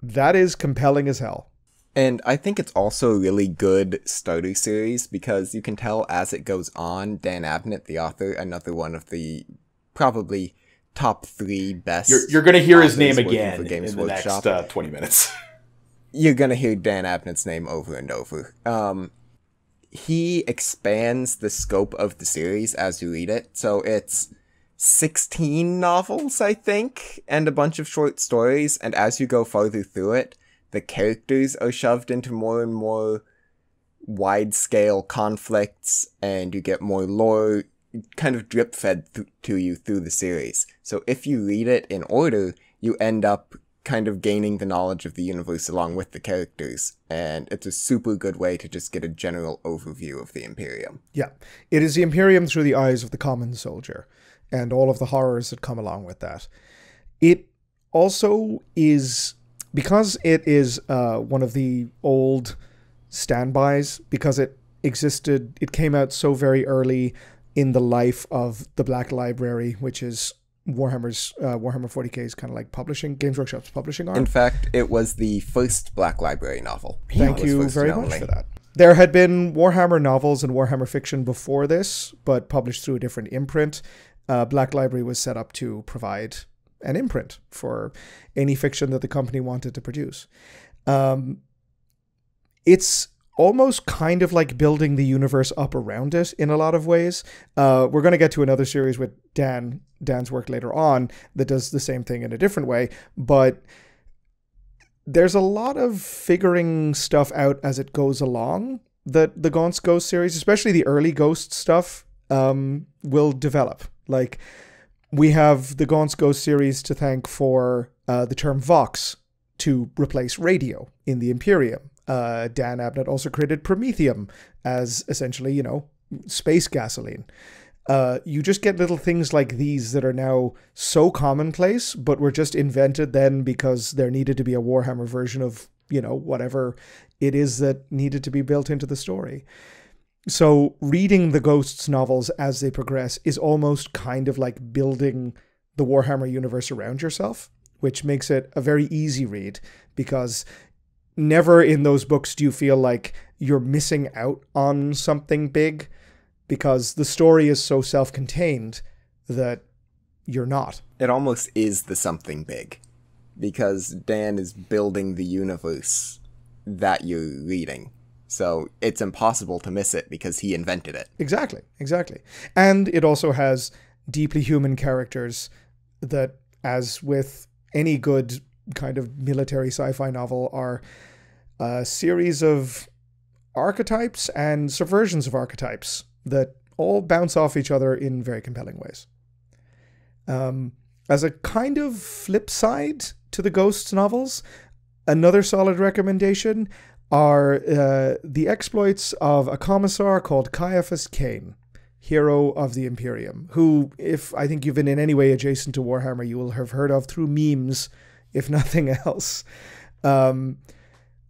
that is compelling as hell. And I think it's also a really good starter series because you can tell as it goes on, Dan Abnett, the author, another one of the probably top three best. You're, you're going to hear his name again for Games in the Workshop. next uh, twenty minutes. You're going to hear Dan Abnett's name over and over. Um, he expands the scope of the series as you read it. So it's sixteen novels, I think, and a bunch of short stories. And as you go farther through it, the characters are shoved into more and more wide-scale conflicts, and you get more lore kind of drip-fed to you through the series. So if you read it in order, you end up kind of gaining the knowledge of the universe along with the characters, and it's a super good way to just get a general overview of the Imperium. Yeah, it is the Imperium through the eyes of the common soldier, and all of the horrors that come along with that. It also is... Because it is uh, one of the old standbys, because it existed, it came out so very early in the life of the Black Library, which is Warhammer's uh, Warhammer forty K's kind of like publishing, Games Workshop's publishing arm. In fact, it was the first Black Library novel. Thank you very much for that. There had been Warhammer novels and Warhammer fiction before this, but published through a different imprint. Uh, Black Library was set up to provide an imprint for any fiction that the company wanted to produce. Um, it's almost kind of like building the universe up around it in a lot of ways. Uh, we're going to get to another series with Dan, Dan's work later on that does the same thing in a different way, but there's a lot of figuring stuff out as it goes along that the Gaunt's Ghost series, especially the early Ghost stuff, um, will develop. Like, we have the Gaunt's Ghost series to thank for uh, the term Vox to replace radio in the Imperium. Uh, Dan Abnett also created Promethium as essentially, you know, space gasoline. Uh, you just get little things like these that are now so commonplace, but were just invented then because there needed to be a Warhammer version of, you know, whatever it is that needed to be built into the story. So reading the Ghosts novels as they progress is almost kind of like building the Warhammer universe around yourself, which makes it a very easy read because never in those books do you feel like you're missing out on something big, because the story is so self-contained that you're not. It almost is the something big, because Dan is building the universe that you're reading. So it's impossible to miss it because he invented it. Exactly, exactly. And it also has deeply human characters that, as with any good kind of military sci-fi novel, are a series of archetypes and subversions of archetypes that all bounce off each other in very compelling ways. Um, as a kind of flip side to the Ghosts novels, another solid recommendation are uh, the exploits of a commissar called Ciaphas Cain, hero of the Imperium, who, if I think you've been in any way adjacent to Warhammer, you will have heard of through memes, if nothing else. Um,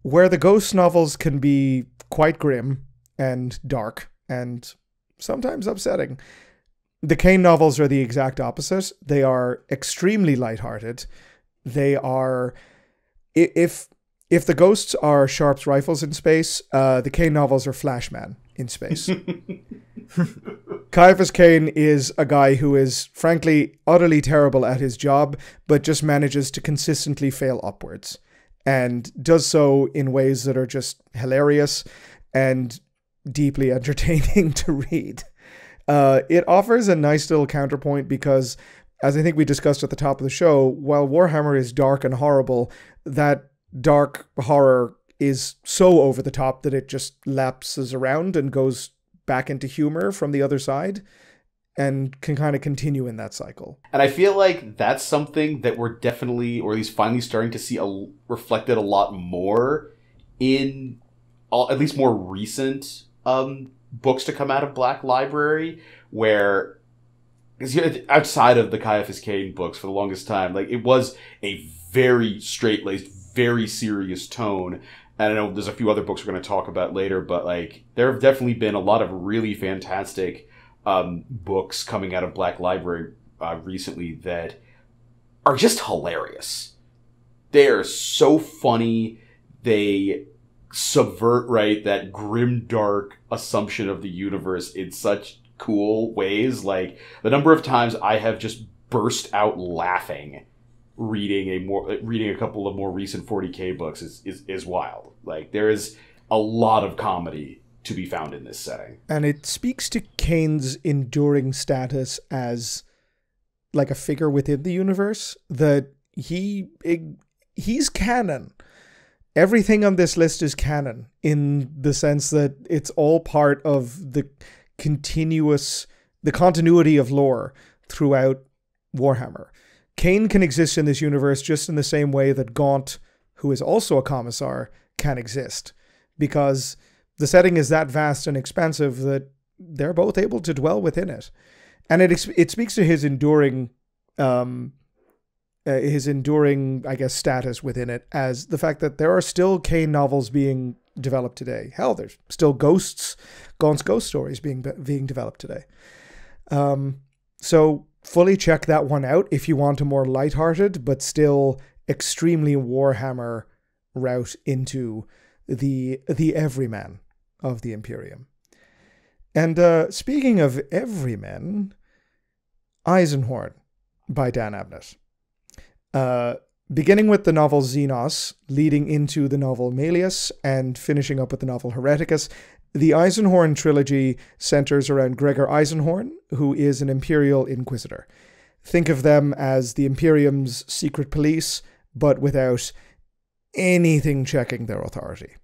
where the Ghost novels can be quite grim and dark and sometimes upsetting, the Cain novels are the exact opposite. They are extremely lighthearted. They are... If if the Ghosts are Sharp's rifles in space, uh, the Cain novels are Flashman in space. Ciaphas Cain is a guy who is, frankly, utterly terrible at his job, but just manages to consistently fail upwards, and does so in ways that are just hilarious and deeply entertaining to read. Uh, it offers a nice little counterpoint because, as I think we discussed at the top of the show, while Warhammer is dark and horrible, that dark horror is so over the top that it just lapses around and goes back into humor from the other side and can kind of continue in that cycle. And I feel like that's something that we're definitely, or at least finally starting to see a, reflected a lot more in all, at least more recent um, books to come out of Black Library, where... outside of the Ciaphas Cain books, for the longest time, like, it was a very straight-laced, very serious tone. And I know there's a few other books we're going to talk about later, but, like, there have definitely been a lot of really fantastic um, books coming out of Black Library uh, recently that are just hilarious. They are so funny. They subvert, right, that grim, dark assumption of the universe in such... cool ways. Like, the number of times I have just burst out laughing reading a more reading a couple of more recent forty K books is, is is wild. Like, there is a lot of comedy to be found in this setting, and it speaks to Cain's enduring status as like a figure within the universe, that he he's canon. Everything on this list is canon, in the sense that it's all part of the continuous, the continuity of lore throughout Warhammer. Cain can exist in this universe just in the same way that Gaunt, who is also a commissar, can exist, because the setting is that vast and expansive that they're both able to dwell within it. And it it speaks to his enduring, um, uh, his enduring, I guess, status within it, as the fact that there are still Cain novels being developed today. Hell, there's still Ghosts, Gaunt's Ghost stories being being developed today. Um, so fully check that one out if you want a more lighthearted but still extremely Warhammer route into the the everyman of the Imperium. And uh, speaking of everyman, Eisenhorn by Dan Abnett. Uh, Beginning with the novel Xenos, leading into the novel Malleus, and finishing up with the novel Hereticus, the Eisenhorn trilogy centers around Gregor Eisenhorn, who is an Imperial Inquisitor. Think of them as the Imperium's secret police, but without anything checking their authority.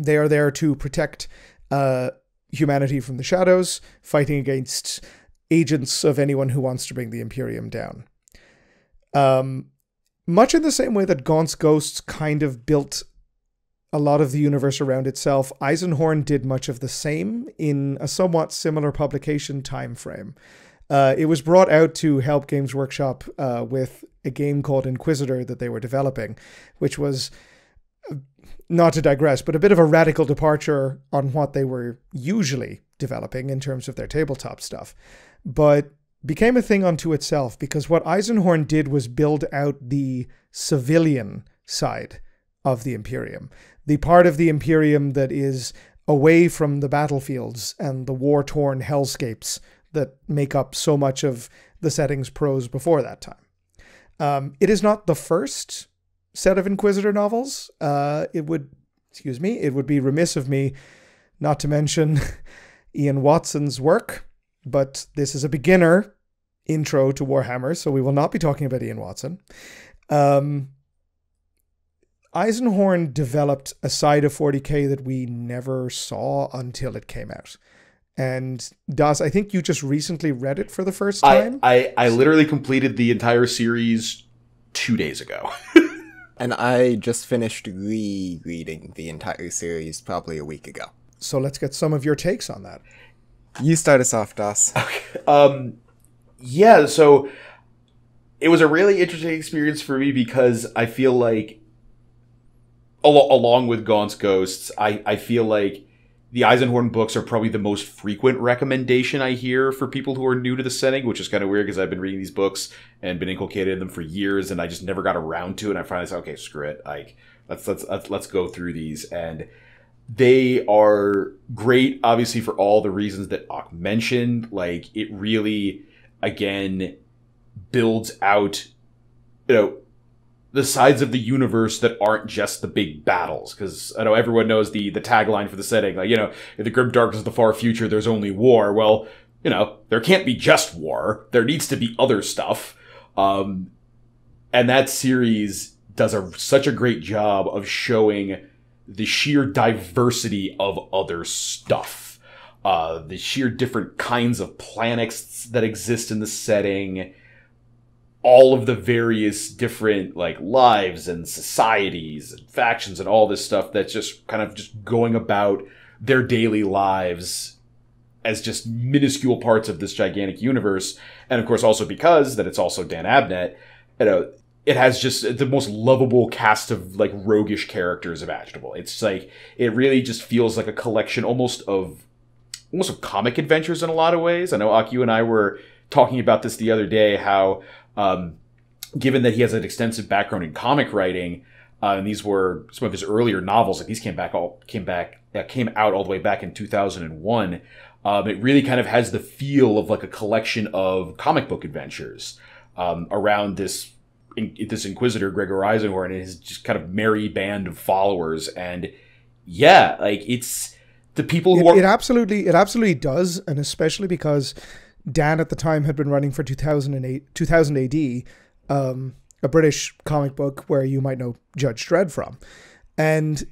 They are there to protect uh, humanity from the shadows, fighting against agents of anyone who wants to bring the Imperium down. Um... Much in the same way that Gaunt's Ghosts kind of built a lot of the universe around itself, Eisenhorn did much of the same in a somewhat similar publication time frame. Uh, it was brought out to help Games Workshop uh, with a game called Inquisitor that they were developing, which was, not to digress, but a bit of a radical departure on what they were usually developing in terms of their tabletop stuff. But became a thing unto itself, because what Eisenhorn did was build out the civilian side of the Imperium. The part of the Imperium that is away from the battlefields and the war-torn hellscapes that make up so much of the setting's prose before that time. Um, it is not the first set of Inquisitor novels. Uh, it would, excuse me, it would be remiss of me not to mention Ian Watson's work, but this is a beginner intro to Warhammer, so we will not be talking about Ian Watson. Um, Eisenhorn developed a side of forty K that we never saw until it came out. And Das, I think you just recently read it for the first time. I, I, I literally completed the entire series two days ago. And I just finished re-reading the entire series probably a week ago. So let's get some of your takes on that. You start us off, Das. Okay. Um, yeah, so it was a really interesting experience for me because I feel like, al along with Gaunt's Ghosts, I, I feel like the Eisenhorn books are probably the most frequent recommendation I hear for people who are new to the setting, which is kind of weird because I've been reading these books and been inculcated in them for years, and I just never got around to it. And I finally said, okay, screw it. Like, let's, let's, let's, let's go through these. And they are great, obviously, for all the reasons that Ock mentioned. Like, it really, again, builds out, you know, the sides of the universe that aren't just the big battles. Because I know everyone knows the the tagline for the setting. Like, you know, in the grim darkness of the far future, there's only war. Well, you know, there can't be just war. There needs to be other stuff. Um, and that series does a, such a great job of showing the sheer diversity of other stuff. Uh, the sheer different kinds of planets that exist in the setting. All of the various different, like, lives and societies and factions and all this stuff that's just kind of just going about their daily lives as just minuscule parts of this gigantic universe. And, of course, also because that it's also Dan Abnett, you know, it has just the most lovable cast of, like, roguish characters imaginable. It's like, it really just feels like a collection almost of, almost of comic adventures in a lot of ways. I know, Ak, you and I were talking about this the other day, how... Um, given that he has an extensive background in comic writing, uh, and these were some of his earlier novels, like these came back all came back uh, came out all the way back in two thousand one. Um, it really kind of has the feel of like a collection of comic book adventures um, around this in, this Inquisitor Gregor Eisenhorn and his just kind of merry band of followers. And yeah, like it's the people who it, are it absolutely it absolutely does, and especially because Dan at the time had been running for two thousand eight, two thousand A D, um, a British comic book where you might know Judge Dredd from. And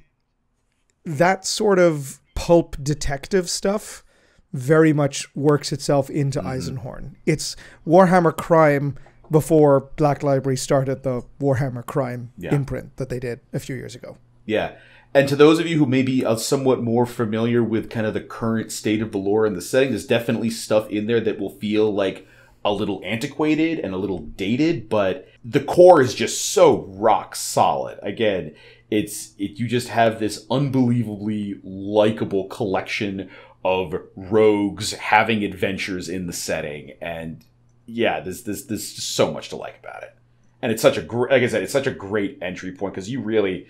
that sort of pulp detective stuff very much works itself into mm-hmm. Eisenhorn. It's Warhammer Crime before Black Library started the Warhammer Crime yeah. imprint that they did a few years ago. Yeah. And to those of you who may be somewhat more familiar with kind of the current state of the lore and the setting, there's definitely stuff in there that will feel like a little antiquated and a little dated, but the core is just so rock solid. Again, it's it, you just have this unbelievably likable collection of rogues having adventures in the setting, and yeah, there's there's there's just so much to like about it. And it's such a great, like I said, it's such a great entry point because you really.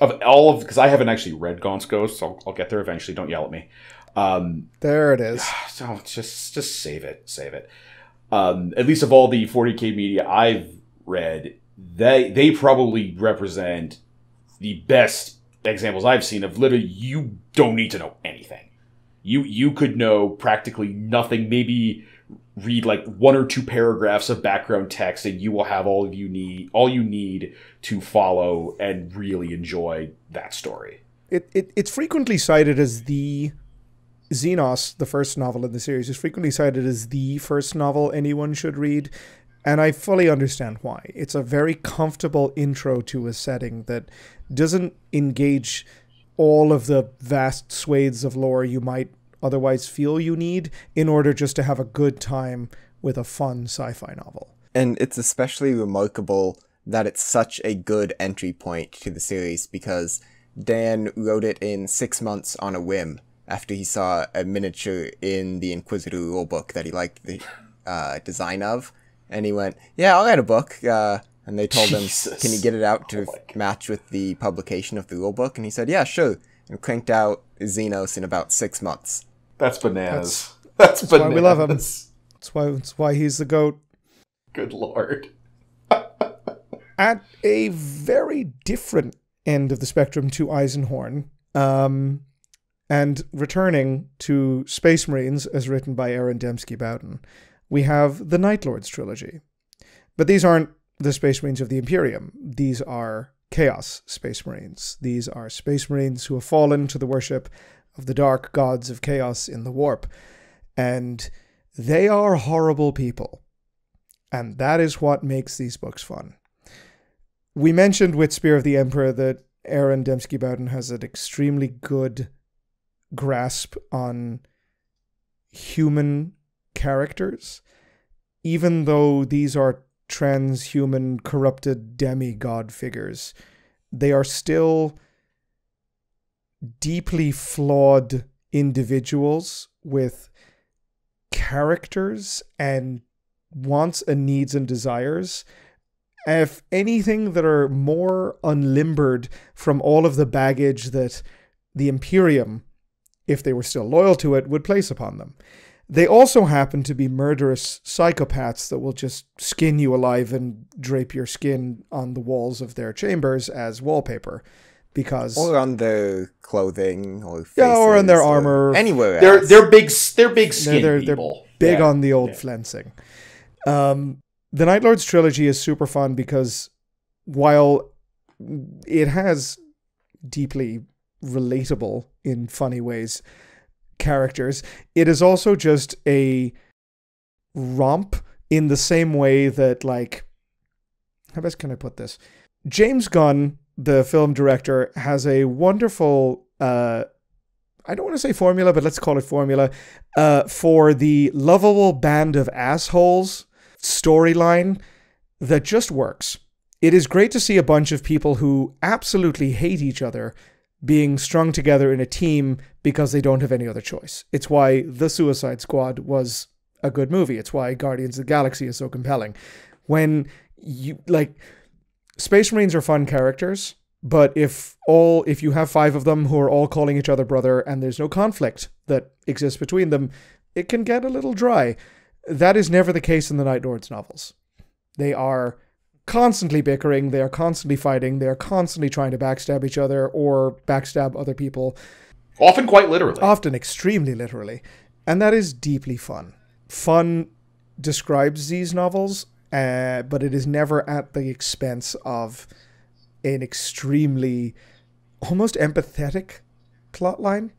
Of all of, because I haven't actually read Gaunt's Ghosts, so I'll, I'll get there eventually. Don't yell at me. Um, there it is. So just, just save it, save it. Um, at least of all the forty K media I've read, they they probably represent the best examples I've seen of literally you don't need to know anything. You you could know practically nothing. Maybe read like one or two paragraphs of background text, and you will have all of you need all you need to follow and really enjoy that story. It, it it's frequently cited as the Xenos, the first novel in the series, is frequently cited as the first novel anyone should read, and I fully understand why. It's a very comfortable intro to a setting that doesn't engage all of the vast swathes of lore you might otherwise feel you need in order just to have a good time with a fun sci-fi novel. And it's especially remarkable that it's such a good entry point to the series because Dan wrote it in six months on a whim after he saw a miniature in the Inquisitor rulebook that he liked the uh, design of. And he went, yeah, I'll write a book. Uh, and they told Jesus. him, can you get it out to oh match with the publication of the rulebook? And he said, yeah, sure. And cranked out Xenos in about six months. That's bananas. That's, that's, that's bananas. Why we love him. That's why, that's why he's the GOAT. Good lord. At a very different end of the spectrum to Eisenhorn, um, and returning to Space Marines, as written by Aaron Dembski-Bowden, we have the Night Lords trilogy. But these aren't the Space Marines of the Imperium. These are Chaos Space Marines. These are Space Marines who have fallen to the worship of the dark gods of chaos in the warp. And they are horrible people. And that is what makes these books fun. We mentioned with Spear of the Emperor that Aaron Dembski-Bowden has an extremely good grasp on human characters, even though these are transhuman, corrupted demigod figures. They are still deeply flawed individuals with characters and wants and needs and desires, if anything, that are more unlimbered from all of the baggage that the Imperium, if they were still loyal to it, would place upon them. They also happen to be murderous psychopaths that will just skin you alive and drape your skin on the walls of their chambers as wallpaper, because or on their clothing or faces, yeah, or on their or armor, anywhere else. They're they're big they're big skin they're, they're, people. They're big yeah. on the old yeah. flensing. Um, the Night Lords trilogy is super fun because while it has deeply relatable in funny ways characters, it is also just a romp in the same way that, like, how best can I put this? James Gunn, the film director, has a wonderful, uh, I don't want to say formula, but let's call it formula, uh, for the lovable band of assholes storyline that just works. It is great to see a bunch of people who absolutely hate each other being strung together in a team because they don't have any other choice. It's why The Suicide Squad was a good movie. It's why Guardians of the Galaxy is so compelling. When you, like, Space Marines are fun characters, but if all, if you have five of them who are all calling each other brother and there's no conflict that exists between them, it can get a little dry. That is never the case in the Night Lords novels. They are constantly bickering, they are constantly fighting, they are constantly trying to backstab each other or backstab other people. Often quite literally. Often extremely literally. And that is deeply fun. Fun describes these novels, uh, but it is never at the expense of an extremely, almost empathetic plotline,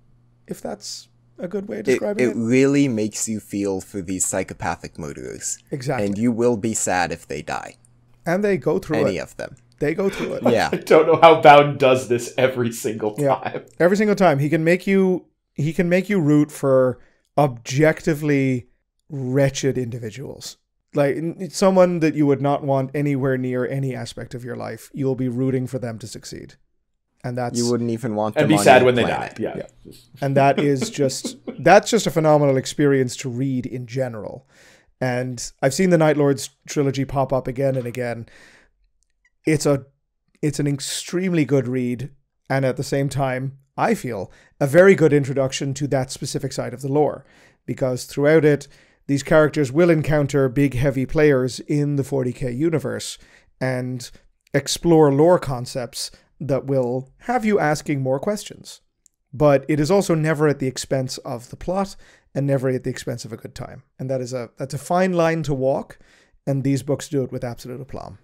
if that's a good way of describing it. It, it really makes you feel for these psychopathic murderers. Exactly. And you will be sad if they die. And they go through Any it. of them. They go through it. Yeah. I don't know how Bowden does this every single time. Yeah. Every single time. He can make you he can make you root for objectively wretched individuals. Like, someone that you would not want anywhere near any aspect of your life. You'll be rooting for them to succeed. And that's You wouldn't even want them And be on sad when planet. they die. Yeah. yeah. And that is just that's just a phenomenal experience to read in general. And I've seen the Night Lords trilogy pop up again and again. It's a, it's an extremely good read, and at the same time, I feel, a very good introduction to that specific side of the lore. Because throughout it, these characters will encounter big, heavy players in the forty K universe, and explore lore concepts that will have you asking more questions. But it is also never at the expense of the plot, and never at the expense of a good time. And that is a that's a fine line to walk, and these books do it with absolute aplomb.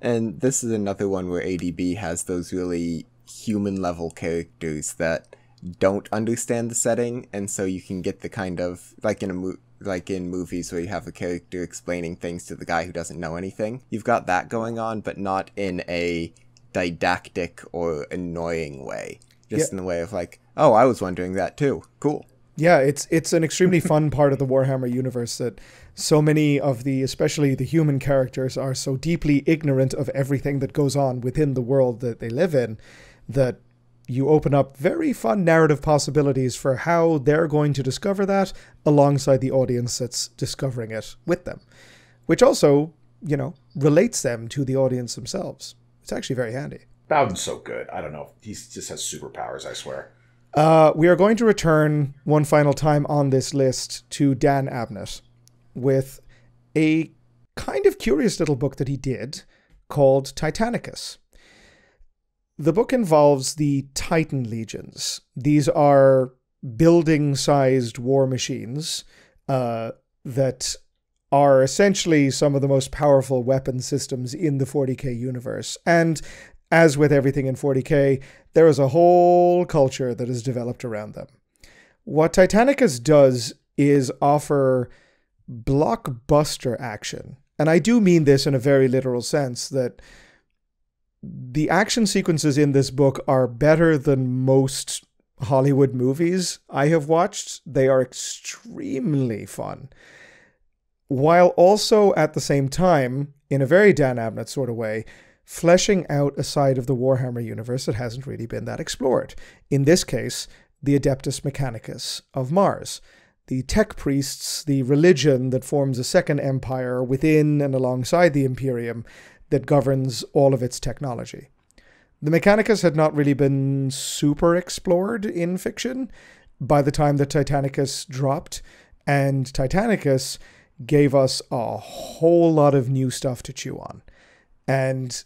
And this is another one where A D B has those really human-level characters that don't understand the setting, and so you can get the kind of, like in a mo like in movies where you have a character explaining things to the guy who doesn't know anything. You've got that going on, but not in a didactic or annoying way. Just yeah. in the way of like, oh, I was wondering that too. Cool. Yeah, it's it's an extremely fun part of the Warhammer universe that so many of the, especially the human characters, are so deeply ignorant of everything that goes on within the world that they live in, that you open up very fun narrative possibilities for how they're going to discover that alongside the audience that's discovering it with them. Which also you know, relates them to the audience themselves. It's actually very handy. Bowden's so good. I don't know. He just has superpowers, I swear. Uh, we are going to return one final time on this list to Dan Abnett with a kind of curious little book that he did called Titanicus. The book involves the Titan legions. These are building-sized war machines uh, that are essentially some of the most powerful weapon systems in the forty K universe. And as with everything in forty K, there is a whole culture that is developed around them. What Titanicus does is offer blockbuster action. And I do mean this in a very literal sense, that the action sequences in this book are better than most Hollywood movies I have watched. They are extremely fun, while also at the same time, in a very Dan Abnett sort of way, fleshing out a side of the Warhammer universe that hasn't really been that explored. In this case, the Adeptus Mechanicus of Mars, the tech priests, the religion that forms a second empire within and alongside the Imperium that governs all of its technology. The Mechanicus had not really been super explored in fiction by the time that Titanicus dropped, and Titanicus gave us a whole lot of new stuff to chew on. And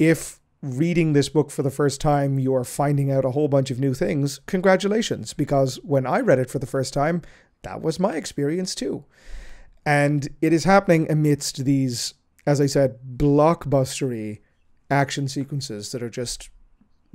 if reading this book for the first time, you are finding out a whole bunch of new things, congratulations, because when I read it for the first time, that was my experience too. And it is happening amidst these, as I said, blockbustery action sequences that are just,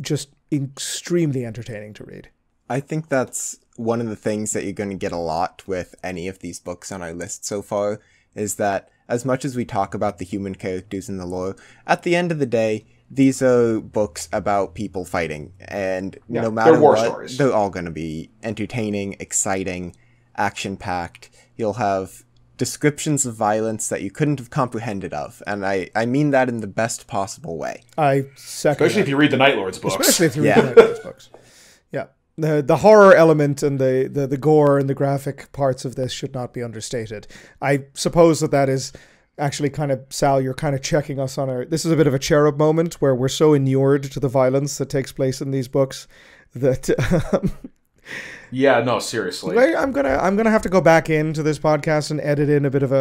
just extremely entertaining to read. I think that's one of the things that you're going to get a lot with any of these books on our list so far, is that as much as we talk about the human characters in the lore, at the end of the day, these are books about people fighting. And yeah, no matter what, stories. They're all going to be entertaining, exciting, action-packed. You'll have descriptions of violence that you couldn't have comprehended of. And I, I mean that in the best possible way. I second Especially that. if you read the Night Lords books. Especially if you read yeah. the Night Lords books. Yeah. The, the horror element and the, the, the gore and the graphic parts of this should not be understated. I suppose that that is actually kind of, Sal, you're kind of checking us on our... This is a bit of a cherub moment where we're so inured to the violence that takes place in these books that... Um, yeah, no, seriously. I'm going to I'm gonna have to go back into this podcast and edit in a bit of a,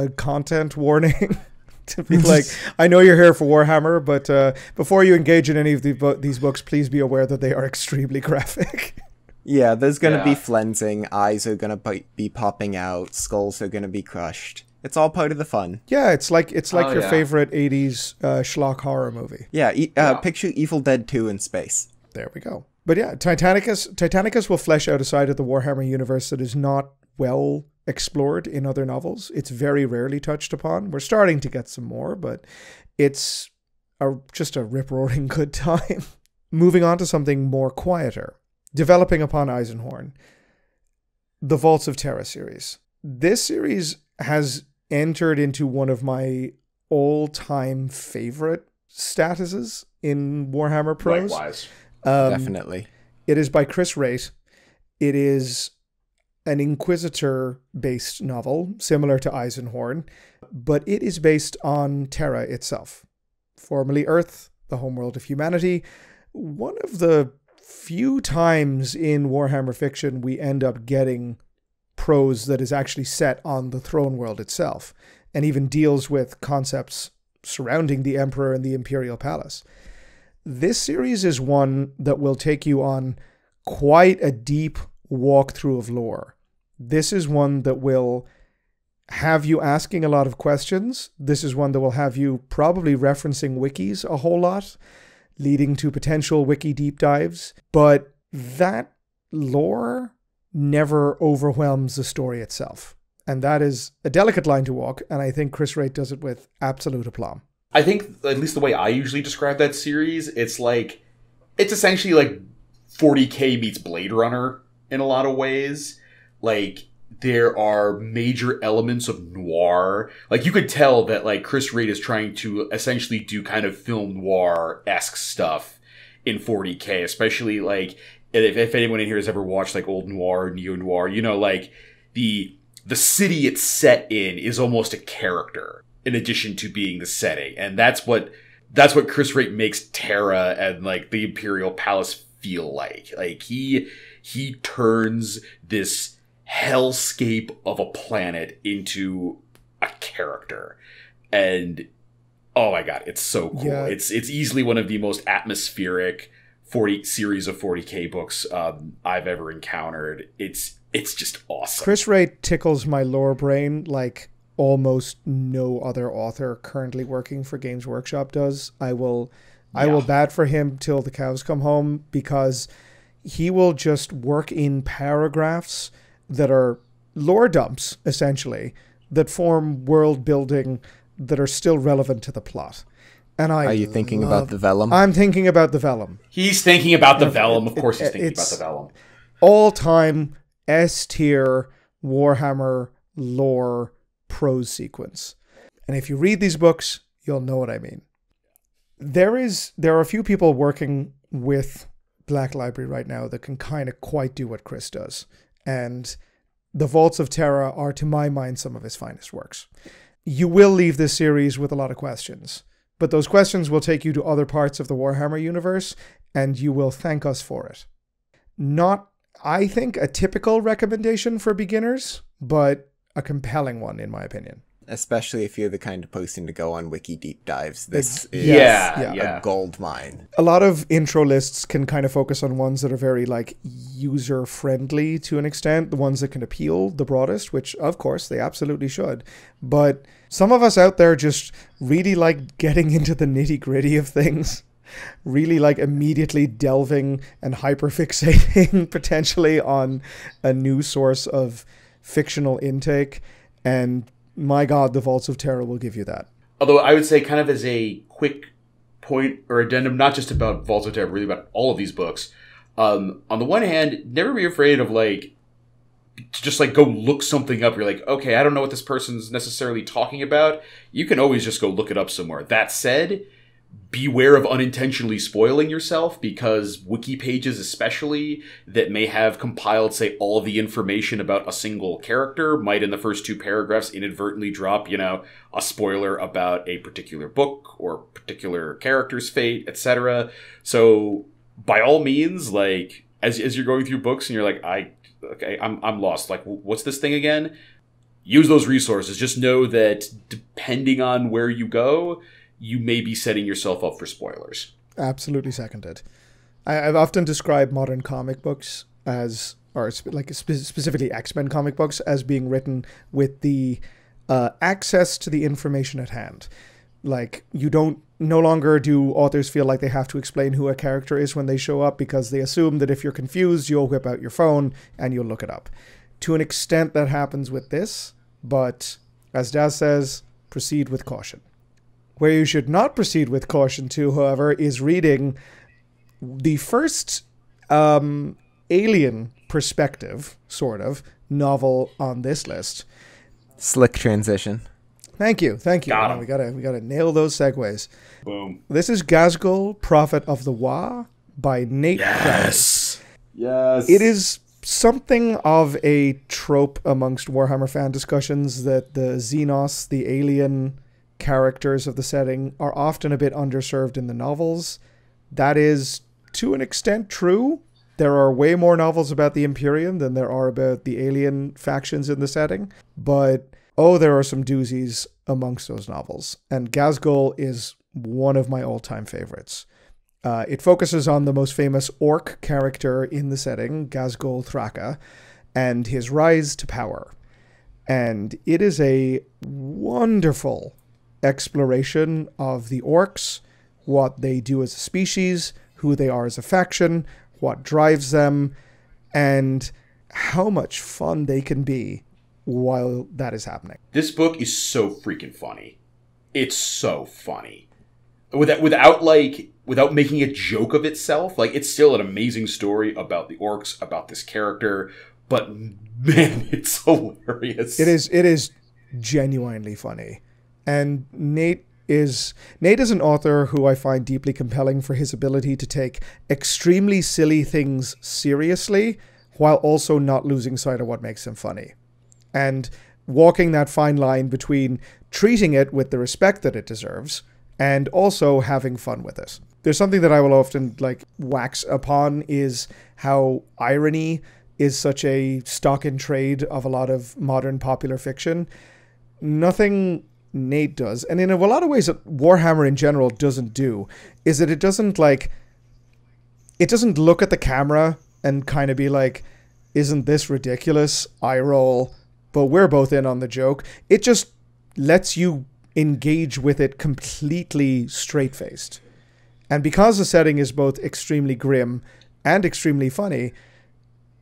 a, a content warning to be like, I know you're here for Warhammer, but uh, before you engage in any of the bo these books, please be aware that they are extremely graphic. Yeah, there's going to yeah. be flensing, eyes are going to be popping out, skulls are going to be crushed. It's all part of the fun. Yeah, it's like it's like oh, your yeah. favorite eighties uh, schlock horror movie. Yeah, e uh, yeah, picture Evil Dead two in space. There we go. But yeah, Titanicus, Titanicus will flesh out a side of the Warhammer universe that is not well explored in other novels. It's very rarely touched upon. We're starting to get some more, but it's a, just a rip-roaring good time. Moving on to something more quieter, developing upon Eisenhorn, the Vaults of Terra series. This series has entered into one of my all-time favorite statuses in Warhammer prose. Likewise. Um, Definitely. It is by Chris Wraight. It is an Inquisitor-based novel, similar to Eisenhorn, but it is based on Terra itself, formerly Earth, the homeworld of humanity. One of the few times in Warhammer fiction we end up getting prose that is actually set on the throne world itself, and even deals with concepts surrounding the Emperor and the Imperial Palace. This series is one that will take you on quite a deep walkthrough of lore. This is one that will have you asking a lot of questions. This is one that will have you probably referencing wikis a whole lot, leading to potential wiki deep dives. But that lore never overwhelms the story itself. And that is a delicate line to walk, and I think Chris Wraight does it with absolute aplomb. I think, at least the way I usually describe that series, it's like, it's essentially like forty K meets Blade Runner in a lot of ways. Like, there are major elements of noir. Like, you could tell that, like, Chris Wraight is trying to essentially do kind of film noir-esque stuff in forty K, especially, like, if, if anyone in here has ever watched, like, old noir, neo-noir, you know, like, the the city it's set in is almost a character. in addition to being the setting. And that's what that's what Chris Wraight makes Terra and like the Imperial Palace feel like. Like he he turns this hellscape of a planet into a character. And oh my god, it's so cool. Yeah. It's it's easily one of the most atmospheric forty series of forty K books um, I've ever encountered. It's it's just awesome. Chris Wraight tickles my lore brain like almost no other author currently working for Games Workshop does. I will yeah. I will bat for him till the cows come home, because he will just work in paragraphs that are lore dumps, essentially, that form world building that are still relevant to the plot. And I Are you thinking love, about the vellum? I'm thinking about the vellum. He's thinking about the vellum. Of course he's thinking about the vellum. All-time S-tier Warhammer lore prose sequence. And if you read these books, you'll know what I mean. There is there are a few people working with Black Library right now that can kind of quite do what Chris does. And the Vaults of Terra are, to my mind, some of his finest works. You will leave this series with a lot of questions, but those questions will take you to other parts of the Warhammer universe, and you will thank us for it. Not, I think, a typical recommendation for beginners, but a compelling one, in my opinion. Especially if you're the kind of person to go on wiki deep dives. This it's, is yes, yeah, yeah. a gold mine. A lot of intro lists can kind of focus on ones that are very like user-friendly to an extent, the ones that can appeal the broadest, which of course they absolutely should. But some of us out there just really like getting into the nitty-gritty of things, really like immediately delving and hyperfixating potentially on a new source of fictional intake, and my god, the Vaults of Terra will give you that. Although I would say, kind of as a quick point or addendum, not just about Vaults of Terra, really about all of these books. Um, on the one hand, never be afraid of, like, to just, like, go look something up. You're like, okay, I don't know what this person's necessarily talking about. You can always just go look it up somewhere. That said, beware of unintentionally spoiling yourself, because wiki pages especially that may have compiled, say, all the information about a single character might in the first two paragraphs inadvertently drop, you know, a spoiler about a particular book or particular character's fate, et cetera. So by all means, like, as, as you're going through books and you're like, I, okay, I'm, I'm lost. Like, what's this thing again? Use those resources. Just know that depending on where you go, you may be setting yourself up for spoilers. Absolutely seconded. I, I've often described modern comic books as, or sp like spe specifically X-Men comic books, as being written with the uh, access to the information at hand. Like, you don't, no longer do authors feel like they have to explain who a character is when they show up, because they assume that if you're confused, you'll whip out your phone and you'll look it up. To an extent that happens with this, but as Daz says, proceed with caution. Where you should not proceed with caution to, however, is reading the first um, alien perspective, sort of, novel on this list. Slick transition. Thank you, thank you. Got we gotta, we gotta nail those segues. Boom. This is Ghazghkull, Prophet of the Wa by Nate. Yes. Price. Yes. It is something of a trope amongst Warhammer fan discussions that the Xenos, the alien characters of the setting, are often a bit underserved in the novels. That is, to an extent, true. There are way more novels about the Imperium than there are about the alien factions in the setting, but oh, there are some doozies amongst those novels, and Ghazghkull is one of my all-time favorites. Uh, it focuses on the most famous orc character in the setting, Ghazghkull Thraka, and his rise to power. And it is a wonderful exploration of the orcs, what they do as a species, who they are as a faction, what drives them, and how much fun they can be while that is happening. This book is so freaking funny. It's so funny. Without, without like, without making a joke of itself, like, it's still an amazing story about the orcs, about this character, but man, it's hilarious. It is, it is genuinely funny. And Nate is Nate is an author who I find deeply compelling for his ability to take extremely silly things seriously while also not losing sight of what makes him funny. And walking that fine line between treating it with the respect that it deserves and also having fun with it. There's something that I will often like wax upon is how irony is such a stock in trade of a lot of modern popular fiction. Nothing Nate does, and in a lot of ways that Warhammer in general doesn't do, is that it doesn't like, it doesn't look at the camera and kind of be like, isn't this ridiculous? Eye roll, but we're both in on the joke. It just lets you engage with it completely straight-faced. And because the setting is both extremely grim and extremely funny,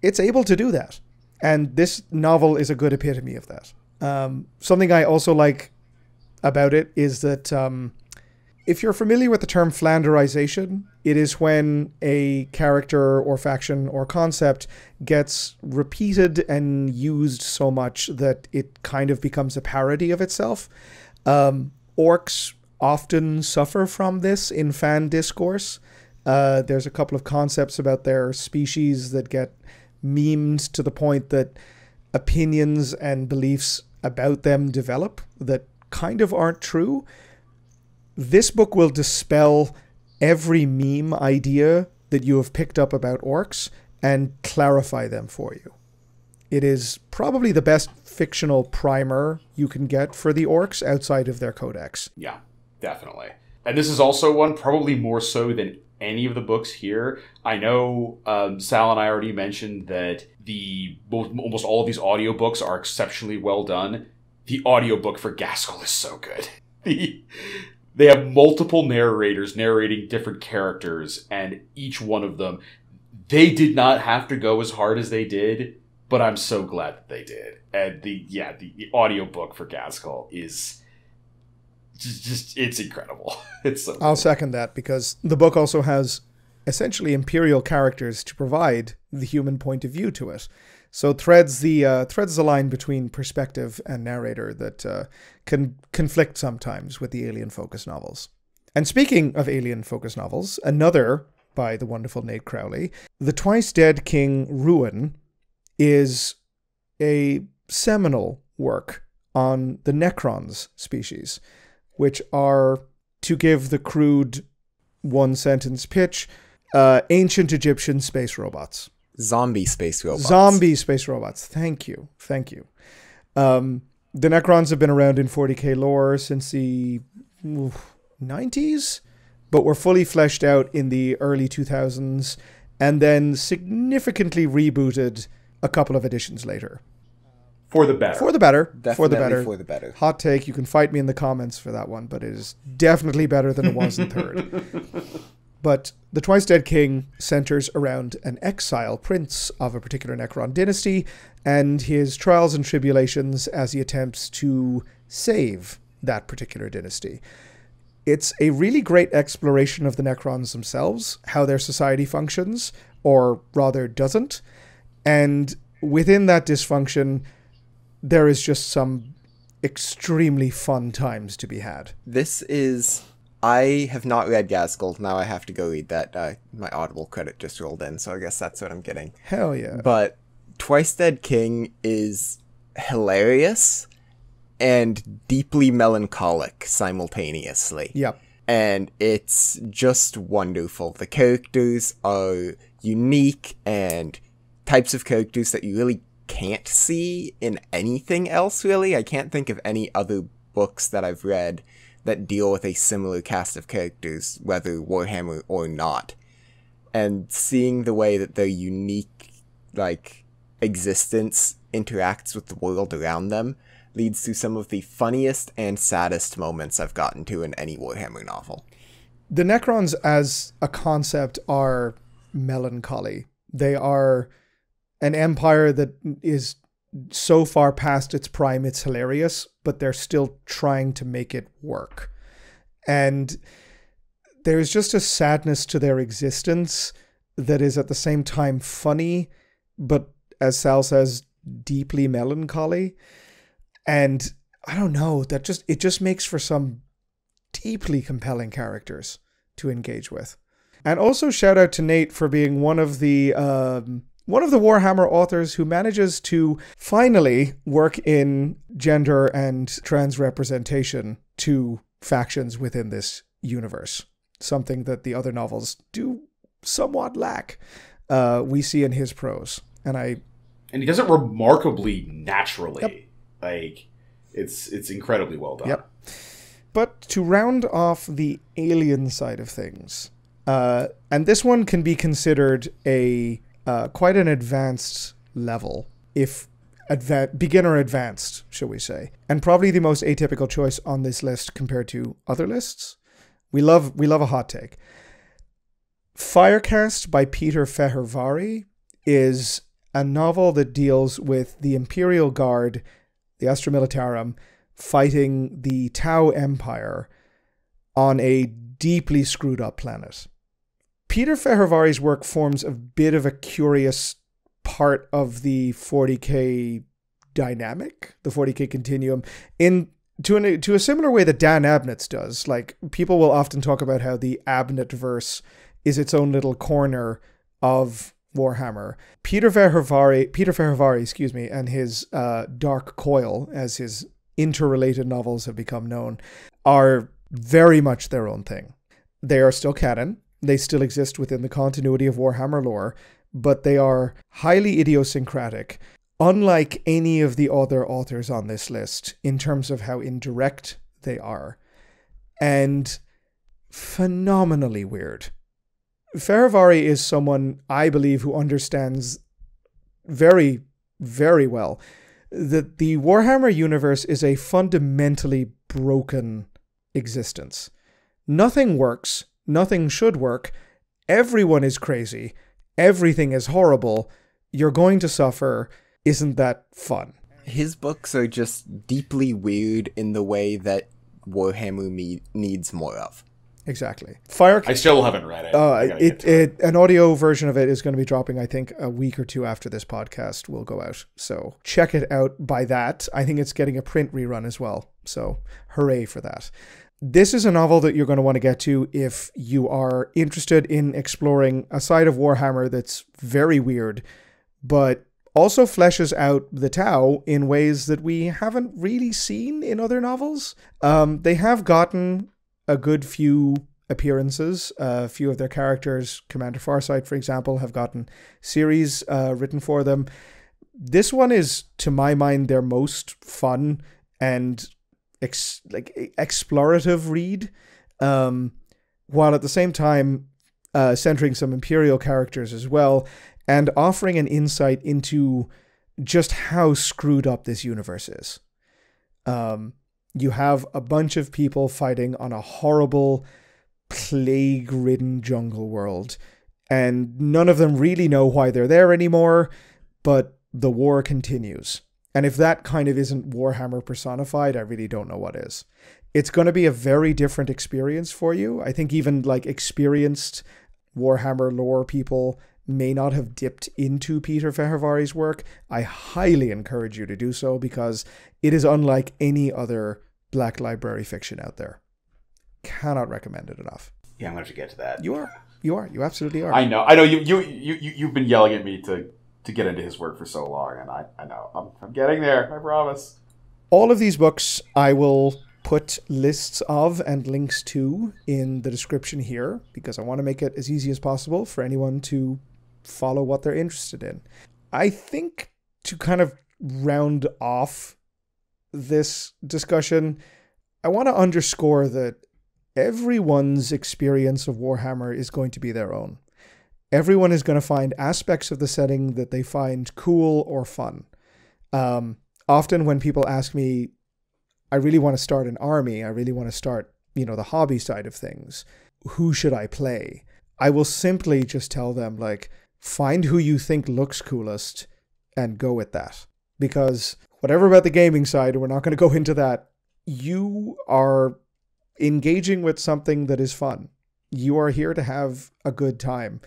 it's able to do that. And this novel is a good epitome of that. Um, something I also like about it is that um, if you're familiar with the term flanderization, it is when a character or faction or concept gets repeated and used so much that it kind of becomes a parody of itself. Um, orcs often suffer from this in fan discourse. Uh, there's a couple of concepts about their species that get memed to the point that opinions and beliefs about them develop that kind of aren't true. This book will dispel every meme idea that you have picked up about orcs and clarify them for you. It is probably the best fictional primer you can get for the orcs outside of their codex. Yeah, definitely. And this is also one, probably more so than any of the books here. I know um, Sal and I already mentioned that the almost all of these audiobooks are exceptionally well done. The audiobook for Ghazghkull is so good. The, they have multiple narrators narrating different characters, and each one of them, they did not have to go as hard as they did, but I'm so glad that they did. And the yeah, the, the audiobook for Ghazghkull is just, just it's incredible. It's so I'll cool. second that, because the book also has essentially imperial characters to provide the human point of view to it. So threads the uh, threads the line between perspective and narrator that uh, can conflict sometimes with the alien-focused novels. And speaking of alien-focused novels, another by the wonderful Nate Crowley, The Twice Dead King Ruin is a seminal work on the Necrons species, which are, to give the crude one-sentence pitch, uh, ancient Egyptian space robots. Zombie space robots. Zombie space robots. Thank you. Thank you. Um, the Necrons have been around in forty K lore since the oof, nineties, but were fully fleshed out in the early two thousands and then significantly rebooted a couple of editions later. For the better. For the better. Definitely for the better. For the better. Hot take. You can fight me in the comments for that one, but it is definitely better than it was in third. But The Twice Dead King centers around an exile prince of a particular Necron dynasty and his trials and tribulations as he attempts to save that particular dynasty. It's a really great exploration of the Necrons themselves, how their society functions, or rather doesn't. And within that dysfunction, there is just some extremely fun times to be had. This is... I have not read Ghazghkull. Now I have to go read that. Uh, my Audible credit just rolled in, so I guess that's what I'm getting. Hell yeah. But Twice Dead King is hilarious and deeply melancholic simultaneously. Yep. And it's just wonderful. The characters are unique and types of characters that you really can't see in anything else, really. I can't think of any other books that I've read that deal with a similar cast of characters, whether Warhammer or not. And seeing the way that their unique, like, existence interacts with the world around them leads to some of the funniest and saddest moments I've gotten to in any Warhammer novel. The Necrons as a concept are melancholy. They are an empire that is so far past its prime, it's hilarious, but they're still trying to make it work. And there's just a sadness to their existence that is at the same time funny, but as Sal says, deeply melancholy. And I don't know, that just it just makes for some deeply compelling characters to engage with. And also shout out to Nate for being one of the um, one of the Warhammer authors who manages to finally work in gender and trans representation to factions within this universe, something that the other novels do somewhat lack. Uh, we see in his prose, and I and he does it remarkably naturally. Yep. Like it's it's incredibly well done. Yep. But to round off the alien side of things, uh, and this one can be considered a uh, quite an advanced level, if adva- beginner advanced, shall we say, and probably the most atypical choice on this list compared to other lists. We love we love a hot take. Firecast by Peter Fehervari is a novel that deals with the Imperial Guard, the Astra Militarum, fighting the Tau Empire on a deeply screwed up planet. Peter Fehervari's work forms a bit of a curious part of the forty K dynamic, the forty K continuum, in to, an, to a similar way that Dan Abnett does. Like, people will often talk about how the Abnett-verse is its own little corner of Warhammer. Peter Fehervari, Peter Fehervari, excuse me, and his uh, Dark Coil, as his interrelated novels have become known, are very much their own thing. They are still canon. They still exist within the continuity of Warhammer lore, but they are highly idiosyncratic, unlike any of the other authors on this list in terms of how indirect they are, and phenomenally weird. Fehervari is someone, I believe, who understands very, very well that the Warhammer universe is a fundamentally broken existence. Nothing works. Nothing should work. Everyone is crazy. Everything is horrible. You're going to suffer. Isn't that fun? His books are just deeply weird in the way that Warhammer me needs more of. Exactly. Fire. I still haven't read it. Uh, it, it. it. An audio version of it is going to be dropping, I think, a week or two after this podcast will go out. So check it out by that. I think it's getting a print rerun as well. So hooray for that. This is a novel that you're going to want to get to if you are interested in exploring a side of Warhammer that's very weird, but also fleshes out the Tau in ways that we haven't really seen in other novels. Um, they have gotten a good few appearances. A uh, few of their characters, Commander Farsight, for example, have gotten series uh, written for them. This one is, to my mind, their most fun and ex like explorative read, um, while at the same time uh, centering some Imperial characters as well, and offering an insight into just how screwed up this universe is. Um, You have a bunch of people fighting on a horrible, plague-ridden jungle world, and none of them really know why they're there anymore, but the war continues. And if that kind of isn't Warhammer personified, I really don't know what is. It's going to be a very different experience for you. I think even, like, experienced Warhammer lore people may not have dipped into Peter Fehervari's work. I highly encourage you to do so, because it is unlike any other Black Library fiction out there. Cannot recommend it enough. Yeah, I'm going to have to get to that. You are. You are. You absolutely are. I know. I know. You, you, you, you, you've been yelling at me to, to get into his work for so long, and I, I know. I'm, I'm getting there. I promise. All of these books I will put lists of and links to in the description here, because I want to make it as easy as possible for anyone to follow what they're interested in. I think to kind of round off this discussion, I want to underscore that everyone's experience of Warhammer is going to be their own. Everyone is going to find aspects of the setting that they find cool or fun. Um, often when people ask me, I really want to start an army, I really want to start, you know, the hobby side of things, who should I play? I will simply just tell them, like, find who you think looks coolest and go with that. Because whatever about the gaming side, we're not going to go into that. You are engaging with something that is fun. You are here to have a good time.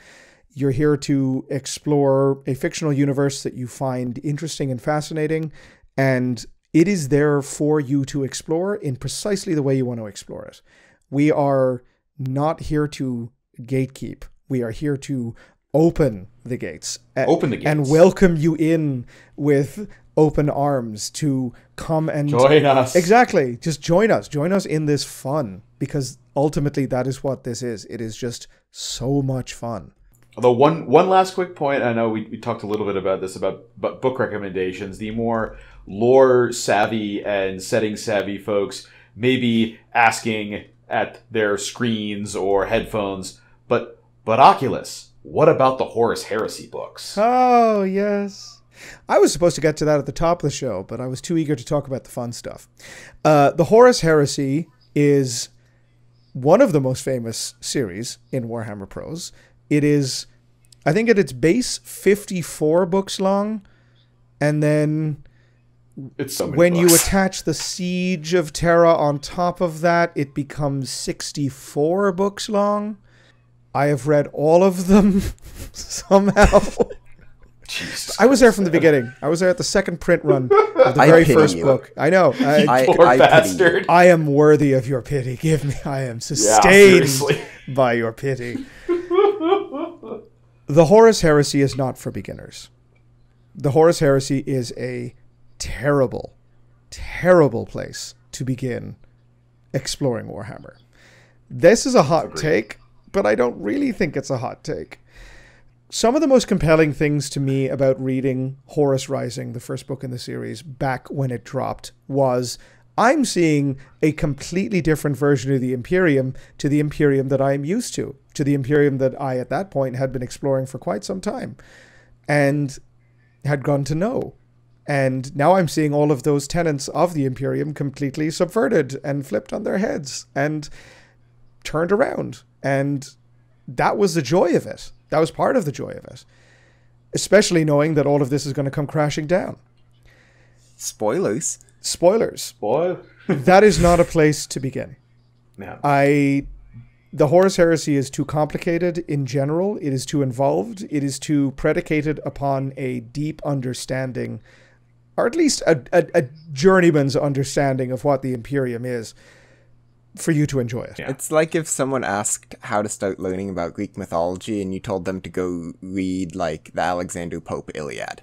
You're here to explore a fictional universe that you find interesting and fascinating, and it is there for you to explore in precisely the way you want to explore it. We are not here to gatekeep. We are here to open the gates. Open the gates. And welcome you in with open arms to come and... Join us. Exactly. Just join us. Join us in this fun. Because ultimately, that is what this is. It is just so much fun. Although one one last quick point, I know we, we talked a little bit about this, about but book recommendations. The more lore-savvy and setting-savvy folks may be asking at their screens or headphones, but, but Oculus, what about the Horus Heresy books? Oh, yes. I was supposed to get to that at the top of the show, but I was too eager to talk about the fun stuff. Uh, the Horus Heresy is one of the most famous series in Warhammer Prose. It is, I think at its base, fifty-four books long. And then it's so many when books. You attach the Siege of Terra on top of that, it becomes sixty-four books long. I have read all of them somehow. Jesus I was there from the beginning. I was there at the second print run of the I very first you. book. I know. I, I, poor I, bastard. I am worthy of your pity. Give me. I am sustained yeah, by your pity. The Horus Heresy is not for beginners. The Horus Heresy is a terrible, terrible place to begin exploring Warhammer. This is a hot take, but I don't really think it's a hot take. Some of the most compelling things to me about reading Horus Rising, the first book in the series, back when it dropped, was I'm seeing a completely different version of the Imperium to the Imperium that I am used to. To the Imperium that I, at that point, had been exploring for quite some time and had gone to know. And now I'm seeing all of those tenets of the Imperium completely subverted and flipped on their heads and turned around. And that was the joy of it. That was part of the joy of it. Especially knowing that all of this is going to come crashing down. Spoilers. Spoilers. Spoil. That is not a place to begin. No. I... The Horus Heresy is too complicated in general. It is too involved. It is too predicated upon a deep understanding, or at least a, a, a journeyman's understanding of what the Imperium is, for you to enjoy it. Yeah. It's like if someone asked how to start learning about Greek mythology and you told them to go read, like, the Alexander Pope Iliad.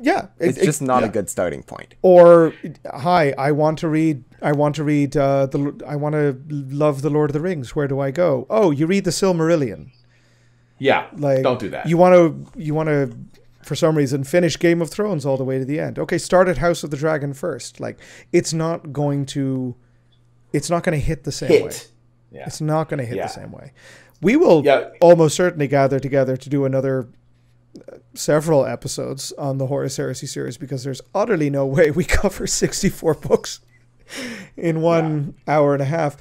Yeah. It, it's just it, not yeah. a good starting point. Or, hi, I want to read... I want to read, uh, the. I want to love The Lord of the Rings. Where do I go? Oh, you read The Silmarillion. Yeah, like, don't do that. You want to, you want to, for some reason, finish Game of Thrones all the way to the end. Okay, start at House of the Dragon first. Like, it's not going to, it's not going to hit the same hit. way. Yeah. It's not going to hit yeah. the same way. We will yeah. almost certainly gather together to do another... several episodes on the Horus Heresy series, because there's utterly no way we cover sixty-four books in one yeah. hour and a half.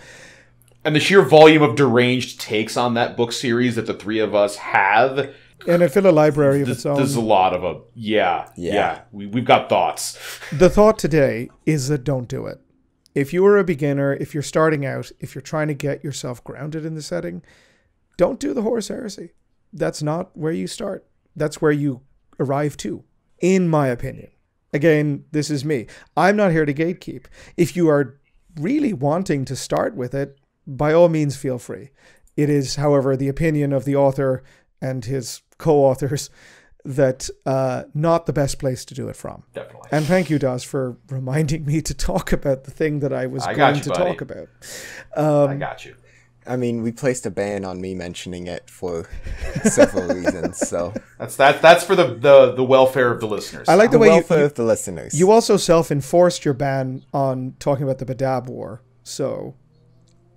And the sheer volume of deranged takes on that book series that the three of us have. And it filled a library of its own. There's a lot of them. Yeah. Yeah. yeah. We, we've got thoughts. The thought today is that don't do it. If you are a beginner, if you're starting out, if you're trying to get yourself grounded in the setting, don't do the Horus Heresy. That's not where you start. That's where you arrive to, in my opinion. Again, this is me. I'm not here to gatekeep. If you are really wanting to start with it, by all means, feel free. It is, however, the opinion of the author and his co-authors that uh, not the best place to do it from. Definitely. And thank you, Das, for reminding me to talk about the thing that I was I going you, to buddy. talk about. Um, I got you. I mean, we placed a ban on me mentioning it for several reasons, so that's that. That's for the, the the welfare of the listeners. I like the, the way welfare you, you, of the listeners. You also self-enforced your ban on talking about the Badab War, so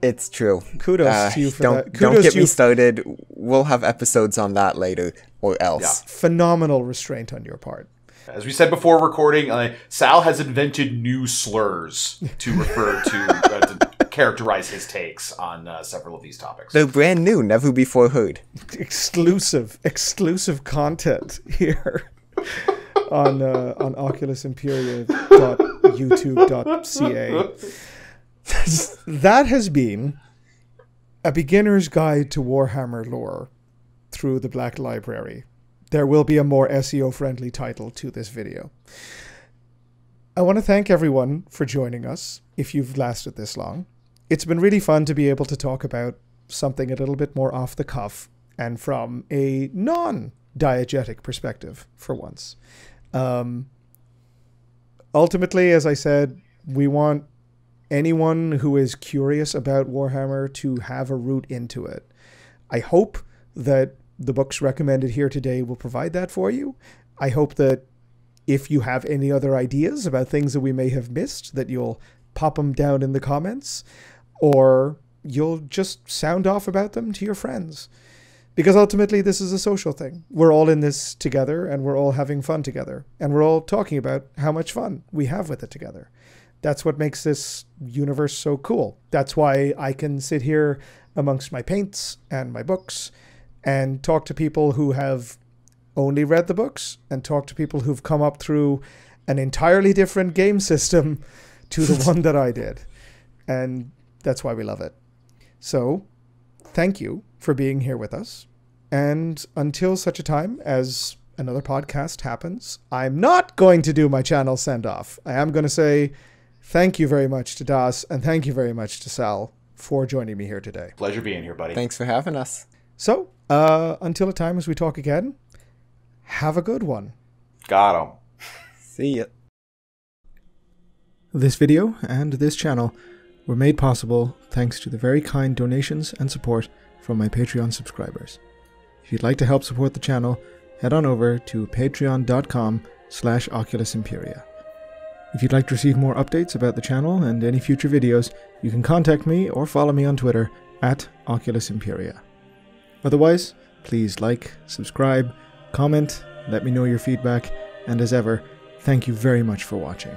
it's true. Kudos uh, to you for don't, that. Kudos don't get me started. We'll have episodes on that later, or else. Yeah. Phenomenal restraint on your part. As we said before recording, uh, Sal has invented new slurs to refer to. Uh, to characterize his takes on uh, several of these topics. They're brand new, never before heard. Exclusive, exclusive content here on uh, on Oculus Imperia dot YouTube dot C A. That has been a beginner's guide to Warhammer lore through the Black Library. There will be a more S E O-friendly title to this video. I want to thank everyone for joining us, if you've lasted this long. It's been really fun to be able to talk about something a little bit more off the cuff and from a non-diegetic perspective for once. Um, ultimately, as I said, we want anyone who is curious about Warhammer to have a route into it. I hope that the books recommended here today will provide that for you. I hope that if you have any other ideas about things that we may have missed, that you'll pop them down in the comments, or you'll just sound off about them to your friends. Because ultimately, this is a social thing. We're all in this together, and we're all having fun together. And we're all talking about how much fun we have with it together. That's what makes this universe so cool. That's why I can sit here amongst my paints and my books and talk to people who have only read the books and talk to people who've come up through an entirely different game system to the one that I did. And that's why we love it. So thank you for being here with us. And until such a time as another podcast happens, I'm not going to do my channel send-off. I am going to say thank you very much to Das and thank you very much to Sal for joining me here today. Pleasure being here, buddy. Thanks for having us. So, uh, until the time as we talk again, have a good one. Got 'em. See ya. This video and this channel were made possible thanks to the very kind donations and support from my Patreon subscribers. If you'd like to help support the channel, head on over to patreon.com slash Oculus Imperia. If you'd like to receive more updates about the channel and any future videos, you can contact me or follow me on Twitter at Oculus Imperia. Otherwise, please like, subscribe, comment, let me know your feedback, and as ever, thank you very much for watching.